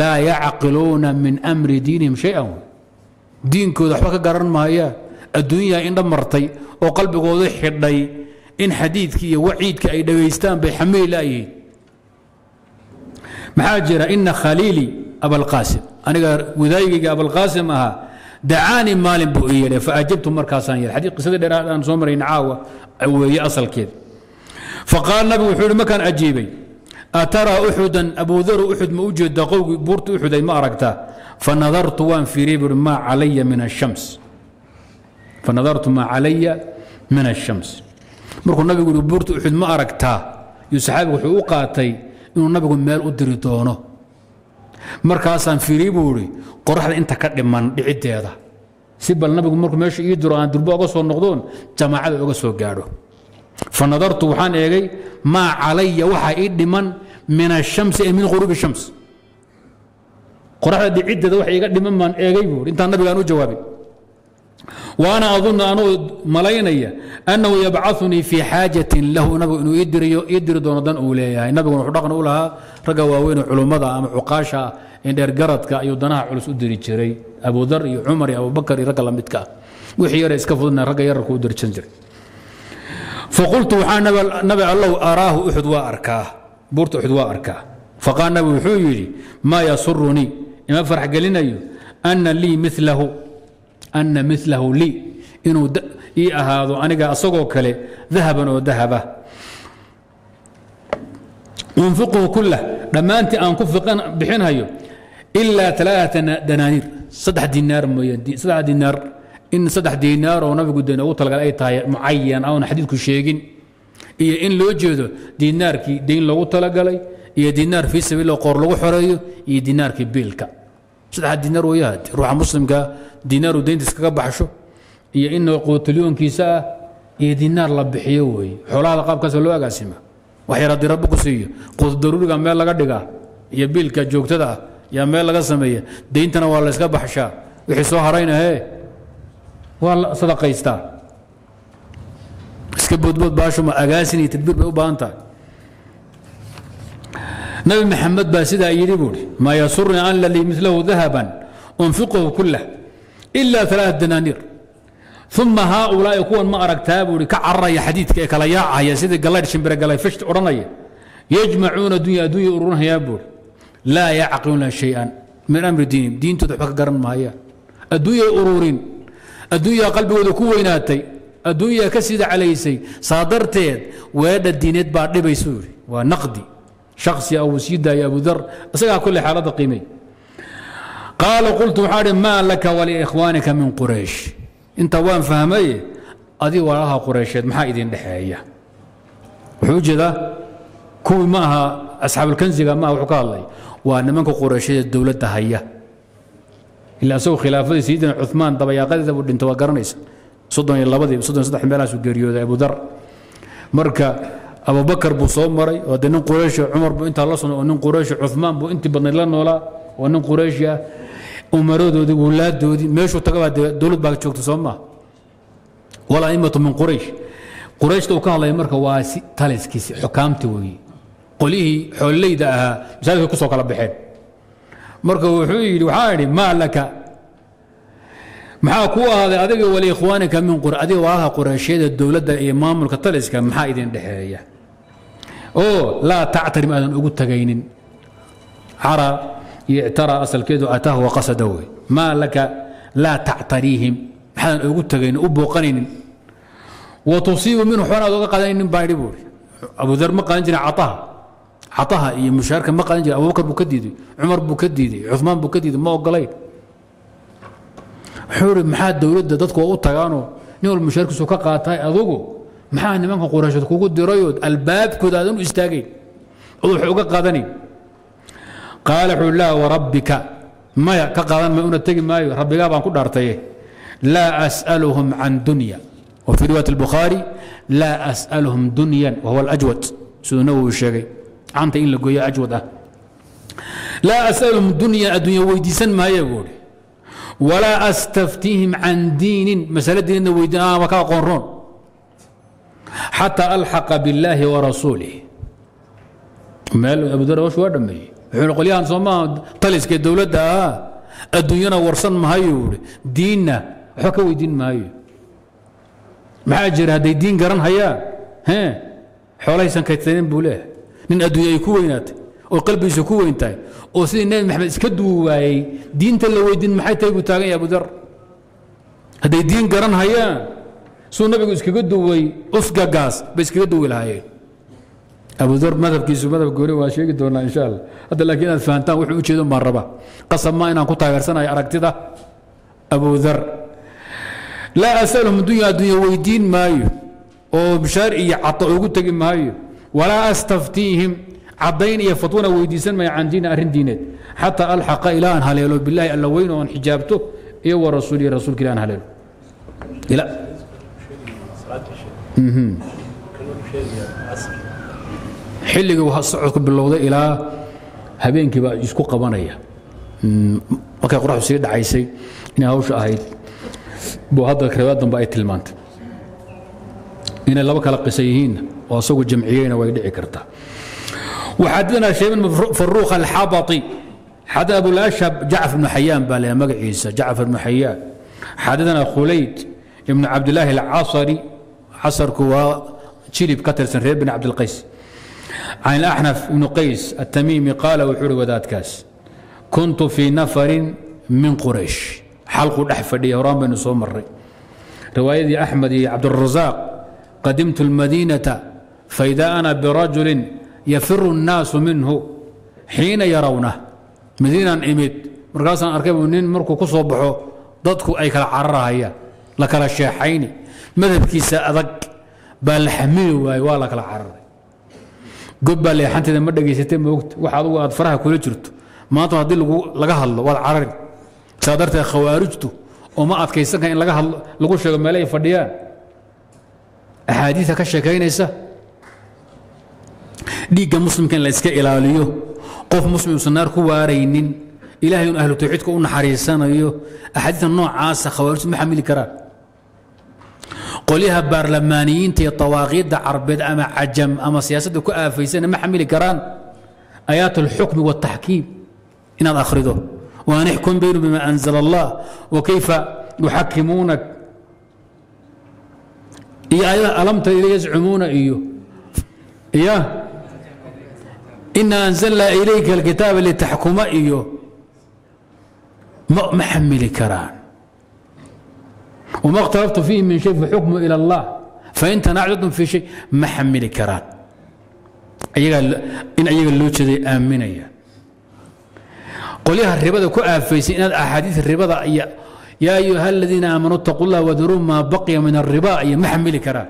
لا يعقلون من أمر دينهم شيئا دينك وضحبك قرن ما هي الدنيا إن دمرتي وقلبك وضح لي إن حديثك وعيدك أي دويستان بحميل أي محاجرة إن خليلي أبا القاسم أنا وذايقك أبا القاسم أها دعاني مال بؤيه فاجبت مركزان الحديث قصه دران سومرين عاوه ويا اصل كذا فقال النبي وحول ما كان اجيبي اترى احدا ابو ذر احد موجود دقوق بورت احد ما اركته فنظرت وان في ريب ما علي من الشمس فنظرت ما علي من الشمس مركو النبي يقول بورت احد ما اركته يسحب وحو قاتي انه النبي مال ادري دونه markaasan fiiri buuri qorraxda inta ka dhiman dhicideeda si bal nabigu markuu meesha ii diro aan durbo uga soo noqdoon jamaacada uga soo gaaro fa nadartu waxaan eegay ma calayya waxa ii dhiman min ash-shams min ghurub ash-shams qorraxda dhicideeda waxa iga dhiman man eegay buur inta nabigu aanu jawaabin وأنا أظن أنه ملينية أنه يبعثني في حاجة له نبي إنه يدري يدري دون دن أولياء النبي ونحرق نقولها رجوا وين علماء أم عقاشة إن درجات كا يودناها على سدري شري أبو ذر عمر أبو بكر رجلا متكا وحير يسكفونا رجع يركو درج شنجر فقلت وحنا نبي الله أراه أحد وأركاه بورت أحد وأركاه فقال نبي حيري ما يسرني ما فرح قالنا أن لي مثله أن مثله لي إنه إيه هذا أنا جا أسوقك له ذهبا وذهبا أنفقه كله لما أنت أنفقه بحينها يوم إلا ثلاثة دنانير صدح دينار ميدي صدح دينار إن صدح دينار ونبي قدنا وطلع أي طايع معين أو نحديثك شيء إيه إن لو جده دينار كي دين لو طلع عليه إيه دينار في سبيل الله قرلو حريه إيه دينار كي بيلك صدح دينار وياه روح مسلم كا دينار ودين تسكب بحشو هي إنه قوتليون كيسا هي دينار لبحيوي حلال قاب كسلوا قاسمة وحيرات ربك سيء قوت ضروري كم يلا قدقة يبيل كجوك تدا يا ميلا قسمية دين تنا والله تسكب بحشة يحسوها رينا هي والله صدق يستا تسكب بود بود بحشو ما أقاسني تدبير بأنت نبي محمد باسدها يقول ما يسرني أن لي مثله ذهبا أنفقه كله إلا ثلاث دنانير ثم هؤلاء يكون ما أرى كتابه كعرى حديث كيكلياعة يا سيدي قال لي شمبرا قال لي فشت أورانيا يجمعون الدنيا دنيا أورانها يا بول لا يعقلون شيئا من أمر دينهم دين تضحك قرن ما هي الدنيا أورورين الدنيا قلبي وذكويناتي الدنيا كسد علي سي صادرتين وهذا الدينات بعد بيسوري ونقدي شخصي أو سيدة يا أبو ذر أسأل كل حالات قيمة قال قلت محارم ما لك ولإخوانك من قريش أنت وين فهمي أدي وراها قريش محايدين دحية حجة كوي معها أصحاب الكنز معه وحكى لي وأن منك قريش الدولة دحية إلا سوى خلافة سيدنا عثمان طب يا قد أبو أنت وقرنيس صدني الله بدي صدني صدح ملاس وقريود أبو ذر مركا أبو بكر بو صومري ودنن قريش عمر بو أنت الله صنع ونن قريش عثمان بو أنت بدنا لنا ولا ونن قريش يا أمرود ودي ولاد ودي ماشوا تقبل دولة باك تشوك تصومها ولا أئمة من قريش قريش تو كان الله يمرك واسي تالس كيس حكامتي وي قليه حولي داها مثال في قصة كلام بحال مركب وحوي وحاري ما لك maxaa kuwa ahaaday adiga wali ikhwaanka min qur'adi waaha quraashida dawladda ee maamulka taliska maxaa idin dhaxeeya oo la taatarim aan ugu tagaynin ara yitara asalkeedu ataahu wa qasadahu ma laka la taatarihim maxaan ugu tagayn u booqanaynin wa tusiibu min xunad uga qadaynin baadhibuur abu dhar ma qaan jira ataha ataha iyo mushaarka ma qaan jira abu bakr buu ka diiday umar buu ka diiday uthman buu ka diiday ma ogolay حور محاد دولة دتك وقطعانو نور المشاركة سوكا قاطع أذوقه محاد نمانك قراشتك وقد ريود الباب كذادون استاجي أروح وقا قادني قال حلا وربك ما كقادن ما أنتج ما ربك أبان كل أرتيه لا أسألهم عن دنيا وفي رواية البخاري لا أسألهم دنيا وهو الأجود سنو الشري عن تين لقيا أجوده لا أسألهم دنيا الدنيا ويدسن ما يقول ولا أستفتيهم عن دين مسألة دين ويدنا وكا قرون حتى ألحق بالله ورسوله مال أبو ذر وش ورمي يقول يا صمام طلسك الدولة ده الدنيا ورسن ما هيول ديننا حكوي دين ما هيول محاجر هذا الدين قرن هيا ها حوالي سنكتين بوله من الدنيا يكوينات وقلبي سكوه انتهي وسيدي النبي محمد اسكدوا واي دين تلوي دين محاي تايبو تاغي يا ابو ذر هذا دين قرن هيان سو النبي اسكدوا واي اسكا قاس باسكدوا واي لهاي ابو ذر مذهب كيسو مذهب قولي واشيك دونا ان شاء الله هذا لكن انا فهمتها وحي وشيدو مربا قسم ما انا كنت غرسنا يا اركتيدا ابو ذر لا اسالهم دنيا دنيا وي دين مايو ومشارئي عطوه تجي مايو ولا استفتيهم عبدين يفتون ويديسن ما عندنا أرين دينات حتى ألحق إلى أن هللو بالله ألا وين وأن حجابته إيه ورسولي رسول كلا أن هللو إلى حلق وحصعك بالله إلى هبينك بقى يسكو قبانية وكاقرأ سيد عيسي إنها وش أهيد بو هذا كريوات دم بأي تلمانت إن الله بكلا قسيهين وأسوق الجمعيين ويدعي كرته وحدثنا شيء من فروخ الحبطي حدث أبو الأشهب جعفر بن حيان بالي مقعيسة جعفر بن حيان حدثنا خليد ابن عبد الله العصري عصر كوا تشيلي بكتر سنريب بن عبد القيس عن الأحنف بن قيس التميمي قال وحور وذات كاس كنت في نفر من قريش حلق الأحفر يهرام بن صومري رواية أحمد عبد الرزاق قدمت المدينة فإذا أنا برجل يفر الناس منه حين يرونه مدينة إمد مرقاسا أركب منين مركو كصبحو ضدكو أي كلا عرها هي لكلا الشاحيني مذهب كيسا أذك بل حميه ويوالك العرها قبل اللي حنت إذا مدة جيستين وقت واحد واحد فرها كل جرت ما تهدي لقو لقاها الله والعرر صادرت خوارجته وما أتكيسا كان لقاها لقو شغل ملاي فديان أحاديث كشكاين إيسا ديك مسلم كان ليسك إلى اليوم قف مسلم وسنار كوارينين إلهي أهل توحيدك ونحريسان أيوه أحاديث النوع عاصة خوارج محمل كرا قوليها برلمانيين تي الطواغيت دا عربيد أما عجم أما سياسة كأفيسين ما حمل كران آيات الحكم والتحكيم إن هذا أخرجه ونحكم بينهم بما أنزل الله وكيف يحكمونك إيه ألم تر يزعمون أيوه إياه إنا أنزلنا إليك الكتاب اللي تحكم إيوه ما حمل كران وما اقتربت فيه من شيء فحكمه الى الله فان تناعضتم في شيء ما حمل كران. ايغا ان ايغا لو جدي امنيا. قوليها الربا كافيسي ان احاديث الربا يا يا ايها الذين امنوا اتقوا الله وذروا ما بقي من الربا ما حمل كران.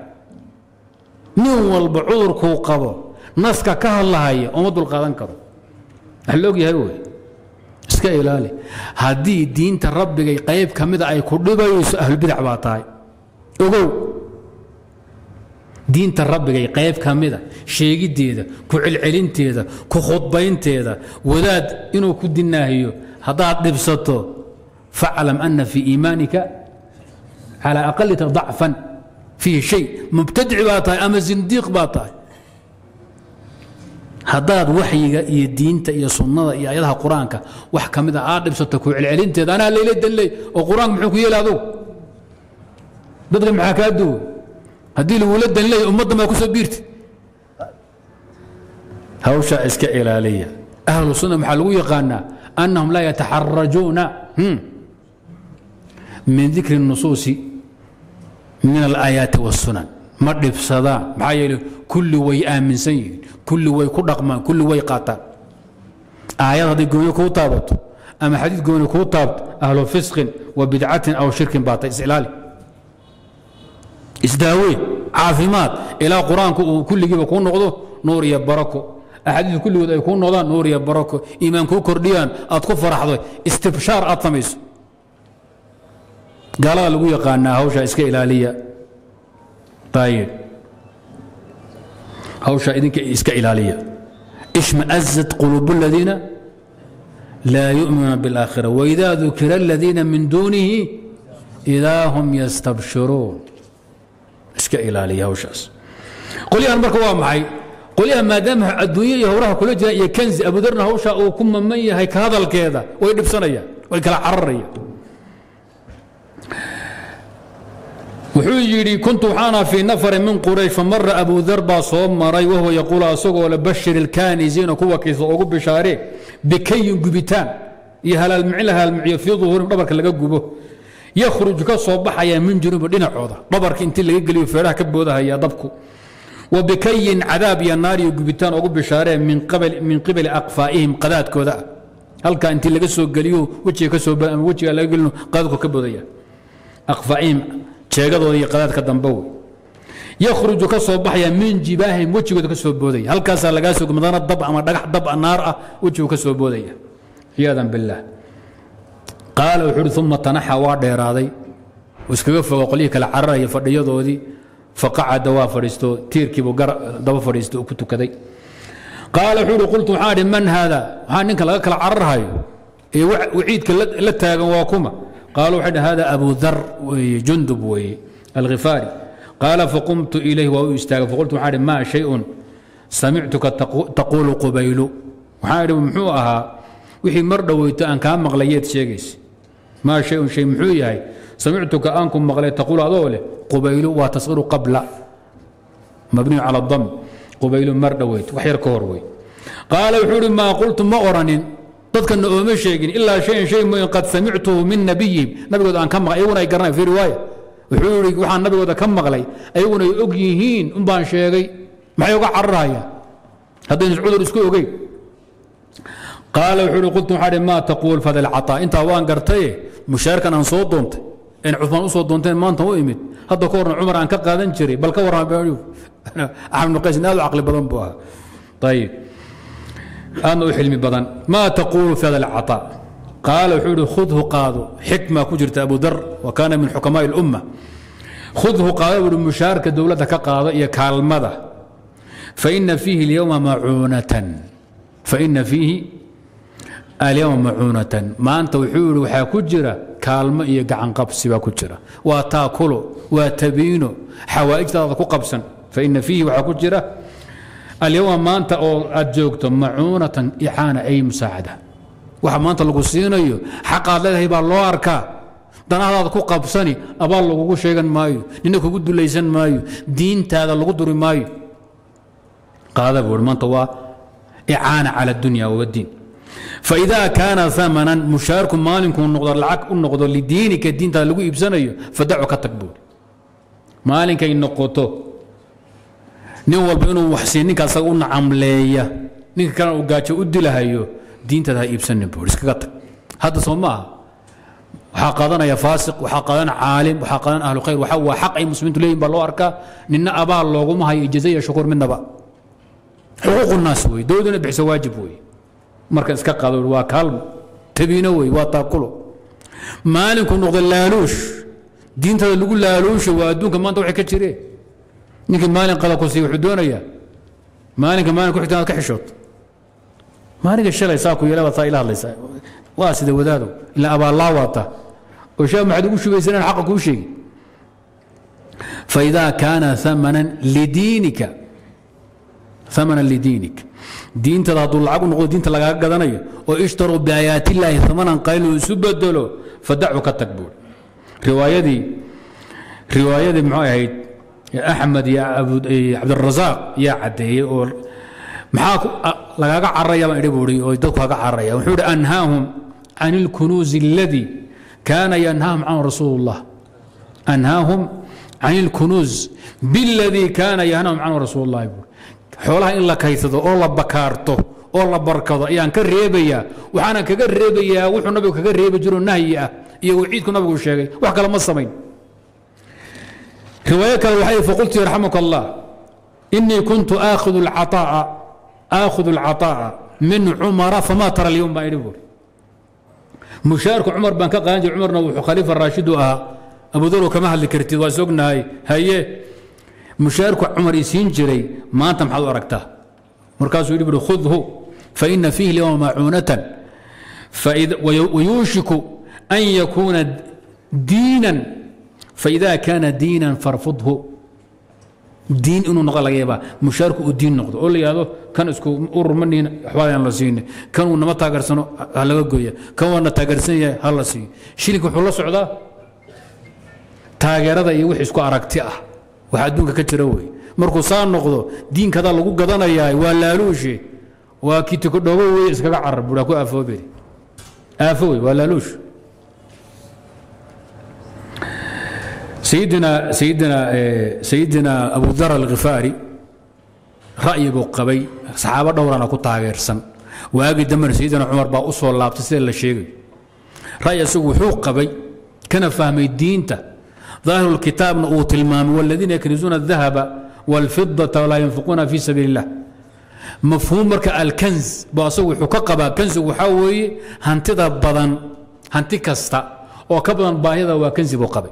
نو والب عذركو قبو نسكا كهلاهي وما دول قادن كرو. حلوق يا هوي. iska ilaali hadii diinta rabbiga qayb kamida ay ku dhibayso ahlul bid'a baa tahay ogow diinta rabbiga qayb kamida sheegideeda ku cilcilinteeda ku khudbaynteeda wadaad inuu ku dinaahiyo hadaad dhibsato fa'lam anna fi iimanika ala aqall tad'fan fi shay mubtad'i baa tahay ama zindiq baa tahay هذا وحي يا دينتا يا سنة يا أيها قرآنك وح كمذا عاد بسطك وعلعلين تد أنا اللي لد اللي وقرآن محكي يلعبوا بدك محاكاة دو هدي الولد اللي أمض ما كسب بيرت هوشة إسكائل عليا أهل السنة محلوية قالنا أنهم لا يتحرجون من ذكر النصوص من الآيات والسنن مرد في صدا معايا كل ويئان من سيد كل وي كل كل وي قاطع آيات هذه قوية كو طابت أما حديث قوية كو طابت أهل فسق وبدعة أو شرك باطل إسئلالي إسداوي عافيمات إلى قرآن كل جيب يكون نغضو نور يبركو أحاديث كل وذا يكون نغضو نور يبركو إيمان كو كرديان أتكو فرحضو استبشار أطميس قال قوية قالنا هوشا إسكيلالية طيب أو شاهدينك إسكائلالية اشمأزت قلوب الذين لا يؤمنون بالآخرة وإذا ذكر الذين من دونه إذا هم يستبشرون إسكائلالية أو شاس قل يا مركوها معي قل يا ما دام الدنيا وراها كل جاء يا كنز أبو درنا هو شاء وكم من مية هيك هذا الكذا ويدب صنية ويكلا عرية وحجري كنت حانا في نفر من قريش فمر أبو ذر باصوم مري وهو يقول أسوق لبشر الكانزين كوا كيس أقوب بشاري بكي جبتان يهلا المعلها المعي في ظهورهم ربك اللي جبه يخرج كصباح يا من جنوب دين عوضة ربك أنت اللي جلي فرح كبوذها يا ضبكو وبكي عذاب يا نار جبتان أقوب بشاري من قبل من قبل أقفائهم قذات كذا هل كان أنت اللي جسوا جليو وجه كسب وجه اللي جلنا قذكو كبوذية أقفائهم يخرج كصباح من جباههم وجهك كسبودي هل كاسر لقاسك مدان الضبع ما دقح ضبع النار وجهك كسبودي عياذا بالله قال وحول ثم تنحى وعد راضي وسكيف وقليك العراء يفريضودي فقعد دوا فريستو تيركي وقر دوا فريستو كنت كذي قال وحول قلت عاد من هذا؟ ها نك لك العراء وعيدك لتاغ واكوما قالوا حد هذا أبو ذر جندب الغفاري قال فقمت إليه وهو يستاغ فقلت حارم ما شيء سمعتك تقول قبيل وحارم محوها وحي مردويت أن كان مغليات شيقيس ما شيء شيء محوياي سمعتك أنكم مغليات تقول هذوله قبيل وتصير قبل مبني على الضم قبيل مردويت وحير كوروي قال وحارم ما قلت ما أرنين تذكرنا أمي شيء إلا شيء شيء قد سمعته من نبي نبي أن كم أيونا يقرأ في رواية وحوري وحن نبي هذا كم مغلي أيونا يؤجيهين أم بان شيء ما يوقع الراية هذا يزعل رزقه وقي قال وحوري قلت حد ما تقول فذا العطاء أنت وان قرتيه مشاركا عن صوت دونت إن عثمان صوت دونتين ما أنت ويمد هذا كورن عمر عن كذا نشري بل كورها بيعرف أنا عم نقيس نال عقل بدن بها طيب أنا أحلم بدن ما تقول في هذا العطاء قال حول خذه قاضو حكمة كجرت أبو ذر وكان من حكماء الأمة خذه قاضو المشاركة دولتك قاضية كالمدى فإن فيه اليوم معونة فإن فيه اليوم معونة ما أنت وحول وحا كجرة كالماء يقعن قبس وكجرة وتاكله وتبينه حوائج تضاك قبسا فإن فيه وحا كجرة اليوم ما أنت أجوكتم معونة إعانة أي مساعدة وحما أنت لقصيني حقا لها يبقى الله أركا دانا هذا كوكا بساني أبا الله كوكو شيئا مايو لأنك قدو ليسان مايو دين تاذا القدر مايو قال أبو ما أنت إعانة على الدنيا والدين فإذا كان ثمنا مشارك مالك ونقدر العك ونقدر لدينك الدين تاذا لقو إبساني فدعوك تقبول مالك ينقوتو nin walba inuu waxsiin ninkaas u nacamleeya ninka kana uu gaajo u dilahayo diintada ha iibsanin buu iskaga tag hadda Soomaa waxa qaadanaya faasiq waxa qaadan caalim waxa qaadan ahlu khayr waxa waa xaq ay muslimiintu leeyihiin baa loo arkaa ninna abaa loogu ma hayo ijazaya shukur midnaba xuquuqu naas way doodana bixisa waajib way marka iska qaado waa kaalmo tabiina way waa taakulo maalinku noqdo laaluush diintada lagu laaluusho waa adduunka maanta waxa ka jireen لكن مالك قال كوسي وحدونا يا مالك مالك وحدونا كحشوط مالك الشلا يساكو يلا وطا إله الله يساكو واسد ودادو إلا أبا الله واطا وشام عدو وشو بيسنان حقك وشي فإذا كان ثمنا لدينك ثمنا لدينك دين تضاد العقل نقول دين تلاقاك قدنيا واشتروا بآيات الله ثمنا قيلوا سبدلوا فدعوك التكبر رواية دي رواية دي معايا يا أحمد يا أبو يا عبد الرزاق يا عدي أول معاك لا قاع الريا ما يدبوري ويدوك قاع الريا وحول أنهاهم عن الكنوز الذي كان ينهاهم عن رسول الله أنهاهم عن الكنوز بالذي كان ينهاهم عن رسول الله حولها إلا كيثذو والله بكارته والله بركضه يعني كالريبية وحنا كالريبية وحنا نبي كالريبية جرو نهيئة يوعيدكم نبي الشيخ وحكى لما الصمين روايك الوحي فقلت يرحمك الله إني كنت آخذ العطاء آخذ العطاء من عمر فما ترى اليوم ما يدبر مشارك عمر بن كقانج عمر نوح خليفة الراشد وآه أبو ذر كما هل كرتي وسقنا هاي هاي مشارك عمر يسينجري ما أنت محل أركته مركز يدبر خذه فإن فيه اليوم معونة فإذا ويوشك أن يكون دينا فإذا كان دينا فارفضه دين إنه نقل غيبا مشارك الدين نقض قول لي هذا كان اسكو أور مني حوالي الله سيني كانوا نما تاجرسنا على وجهه كانوا تاجرسنا الله سين شريك حول صعدا تاجر هذا يوحي اسكو أركتيا وحدونك كتروي مركو صار نقضه دين كذا لو قدنا ياي ولا لوشي وأكيد كده اسكو عرب ولا كو أفوي أفوي ولا لوش سيدنا سيدنا سيدنا أبو ذر الغفاري رأي أبو قبي صحابة دورنا كنت عايرسن وأجي دمر سيدنا عمر بأصول الله بتسأل الشيء رأي سوء حوق قبي كان فهم الدين تا ظاهر الكتاب نقوط المام والذين يكنزون الذهب والفضة ولا ينفقون في سبيل الله مفهوم برك الكنز بأسوي حققبة كنز وحوي هنتذا بدن هنتكستا وكبدا باهذا وكنز أبو قبي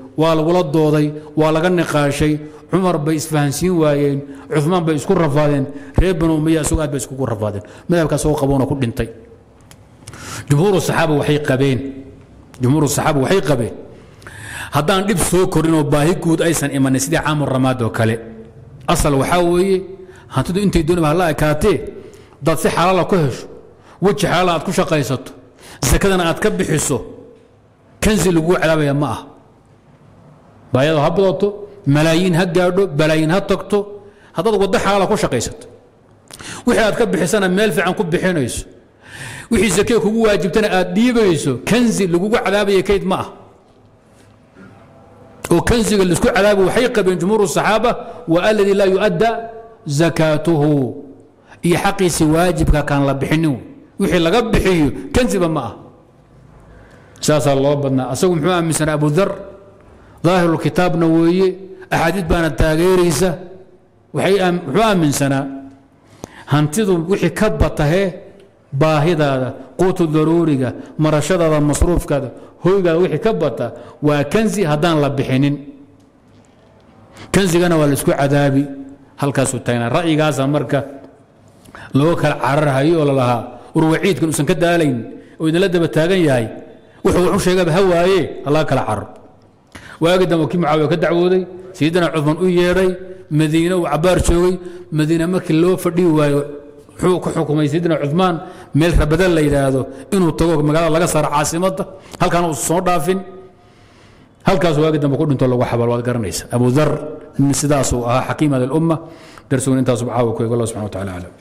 waa lagu la dooday waa laga niqaashay عمر بيسفانسين واين عثمان بيسكون رفادين ريب بن أمية سوقات بيسكون رفادين ماذا كان سوق قبونا كل انتي جمهور الصحابة وحيق بين جمهور الصحابة وحيق بين هدان ديب سوق كورينو باهي كود أيسن إما نسيدي عام الرماد وكالي أصل وحاوي هتدو انتي دون بهلا كاتي ضد سي حلالة كهش وجه حلالة كوش قيسته زكاة أتكبي حسو كنز لقوع على يا ماء بايض هبطته ملايين هجادو بلايين هتقطو هذا وضح على كل شقيست وحي أتكبح سنة ملف عن كب حينيس وحي زكيك هو واجبتنا أديبيسو كنزي اللي جوا عذابي يكيد معه وكنزي اللي سكو عذابه وحيقة بين جمهور الصحابة والذي لا يؤدى زكاته يحقي سواجبك كان لبحنو وحي لقبحيه كنزي بمعه ساس الله بدنا أسوي محمد من سنة أبو ذر ظاهر الكتاب نووي أحاديث بان التاغيريسة وحي من سنة هانتيدو وحي كبطة باهدة قوت الضرورية مرشدة المصروف كذا هو وحي كبطة وكنزي هدان لبحينين كنزي أنا والسكو عذابي هل كاسو تاينا رأي غازا مركة لو كان عرها هي ولا لها وروعيد كانوا سنكدها لين وإذا لدب التاغي هاي وحوحو شيء بهوا إيه الله كلا عرب واجد وكي معاوية كدعوذي سيدنا عثمان أويري مدينة وعبار شوي مدينة مكة لو فردي وحوك حكومة سيدنا عثمان ملك بدل لي هذا إنه الطوق مقال الله صار عاصمته هل كانوا الصور دافن هل كان واجد لما كنت الله وحب الواد قرنيس أبو ذر من سداس حكيمة للأمة درسون أنت سبحانه وتعالى الله سبحانه وتعالى أعلم.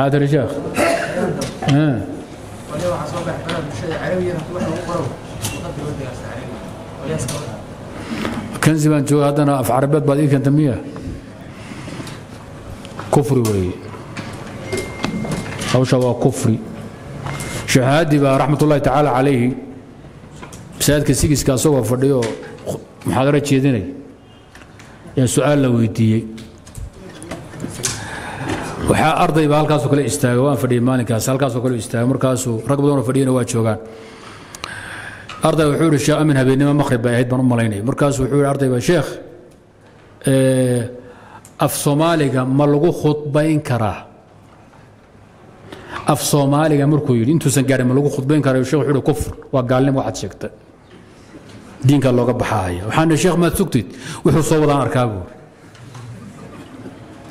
هذا الرجال ها ولو حصل احترام مش عربي انا كنت اقرا وقد ودي استعين ولا اسكت كان زمان جو هذا انا في عربيات بعدين كان تميه كفري وي او شو كفري شهادي برحمه الله تعالى عليه سيد كسيكس كاسو فديو محاضره جيدني يا سؤال لو ويديي waxaa arday ba halkaas oo kale istaagay waan fadhiyay maalinkaas halkaas oo kale istaagay markaas oo rag badan oo fadhiyeen waa joogan arday wuxuu u sheegay amin habeenimo maqrib ay ahayd baan u malaynay markaas wuxuu u arday ba sheekh ee af Soomaaliga ma lagu khudbayn karaa af Soomaaliga markuu yiri intuusan gaarin ma lagu khudbayn karaa sheekh wuxuu kufr waa gaalnimo waxaad sheegtay diinka looga baxaaya waxaana sheekh ma sugtid wuxuu soo wadaan arkaagu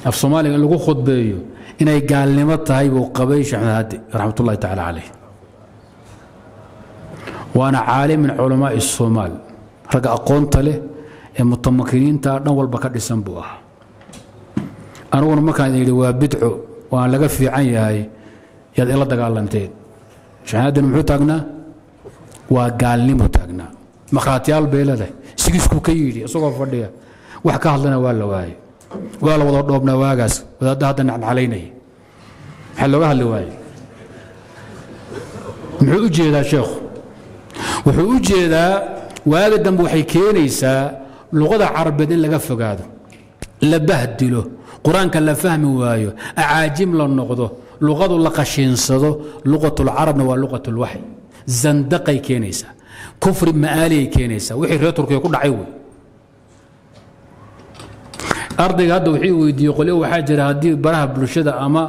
af Soomaaliga lagu khudbeeyo inay gaalnimo tahay oo qabay shaxnaadi raxmatullaahi ta'ala alayh waana caalim min culimaa'i Soomaal raga aqoonta leh ee mutamakiniinta dhan walba ka dhisan buu ah anaguna markaan yiri waa bidco waa laga fiican yahay yaad ila dagaalanteen shaxnaadin muxuu taagnaa waa gaalnimo taagnaa maqaatiyaal beelada sigisku ka yiri isagoo fadhiya wax ka hadlana waa la waayay وقال وضع ضربنا واجس وضع هذا نحن علينا حلوها اللي واي محوجي ذا شيخ وحوجي ذا واجد دم بوحيكينيسا لغة عربية اللي قف هذا اللي بهدله قرآن كان لا فهم وايو أعاجم له النقضة لغة اللي قشين صدو لغة العرب ولغة الوحي زندقي كينيسا كفر مآلي كينيسا وحي ريترك يقول عيوي أرضي هذا وحي ويدي يقولوا حاجة هذه براها بلوشة أما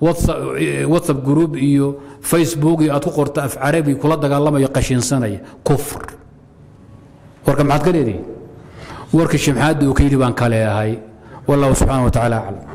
واتساب واتساب جروب إيو فيسبوك أتوقع تقف عربي كل هذا قال ما يقشين سنة كفر وركم حد قليلي ورك الشمحاد وكيدي بان كاليا هاي والله سبحانه وتعالى أعلم.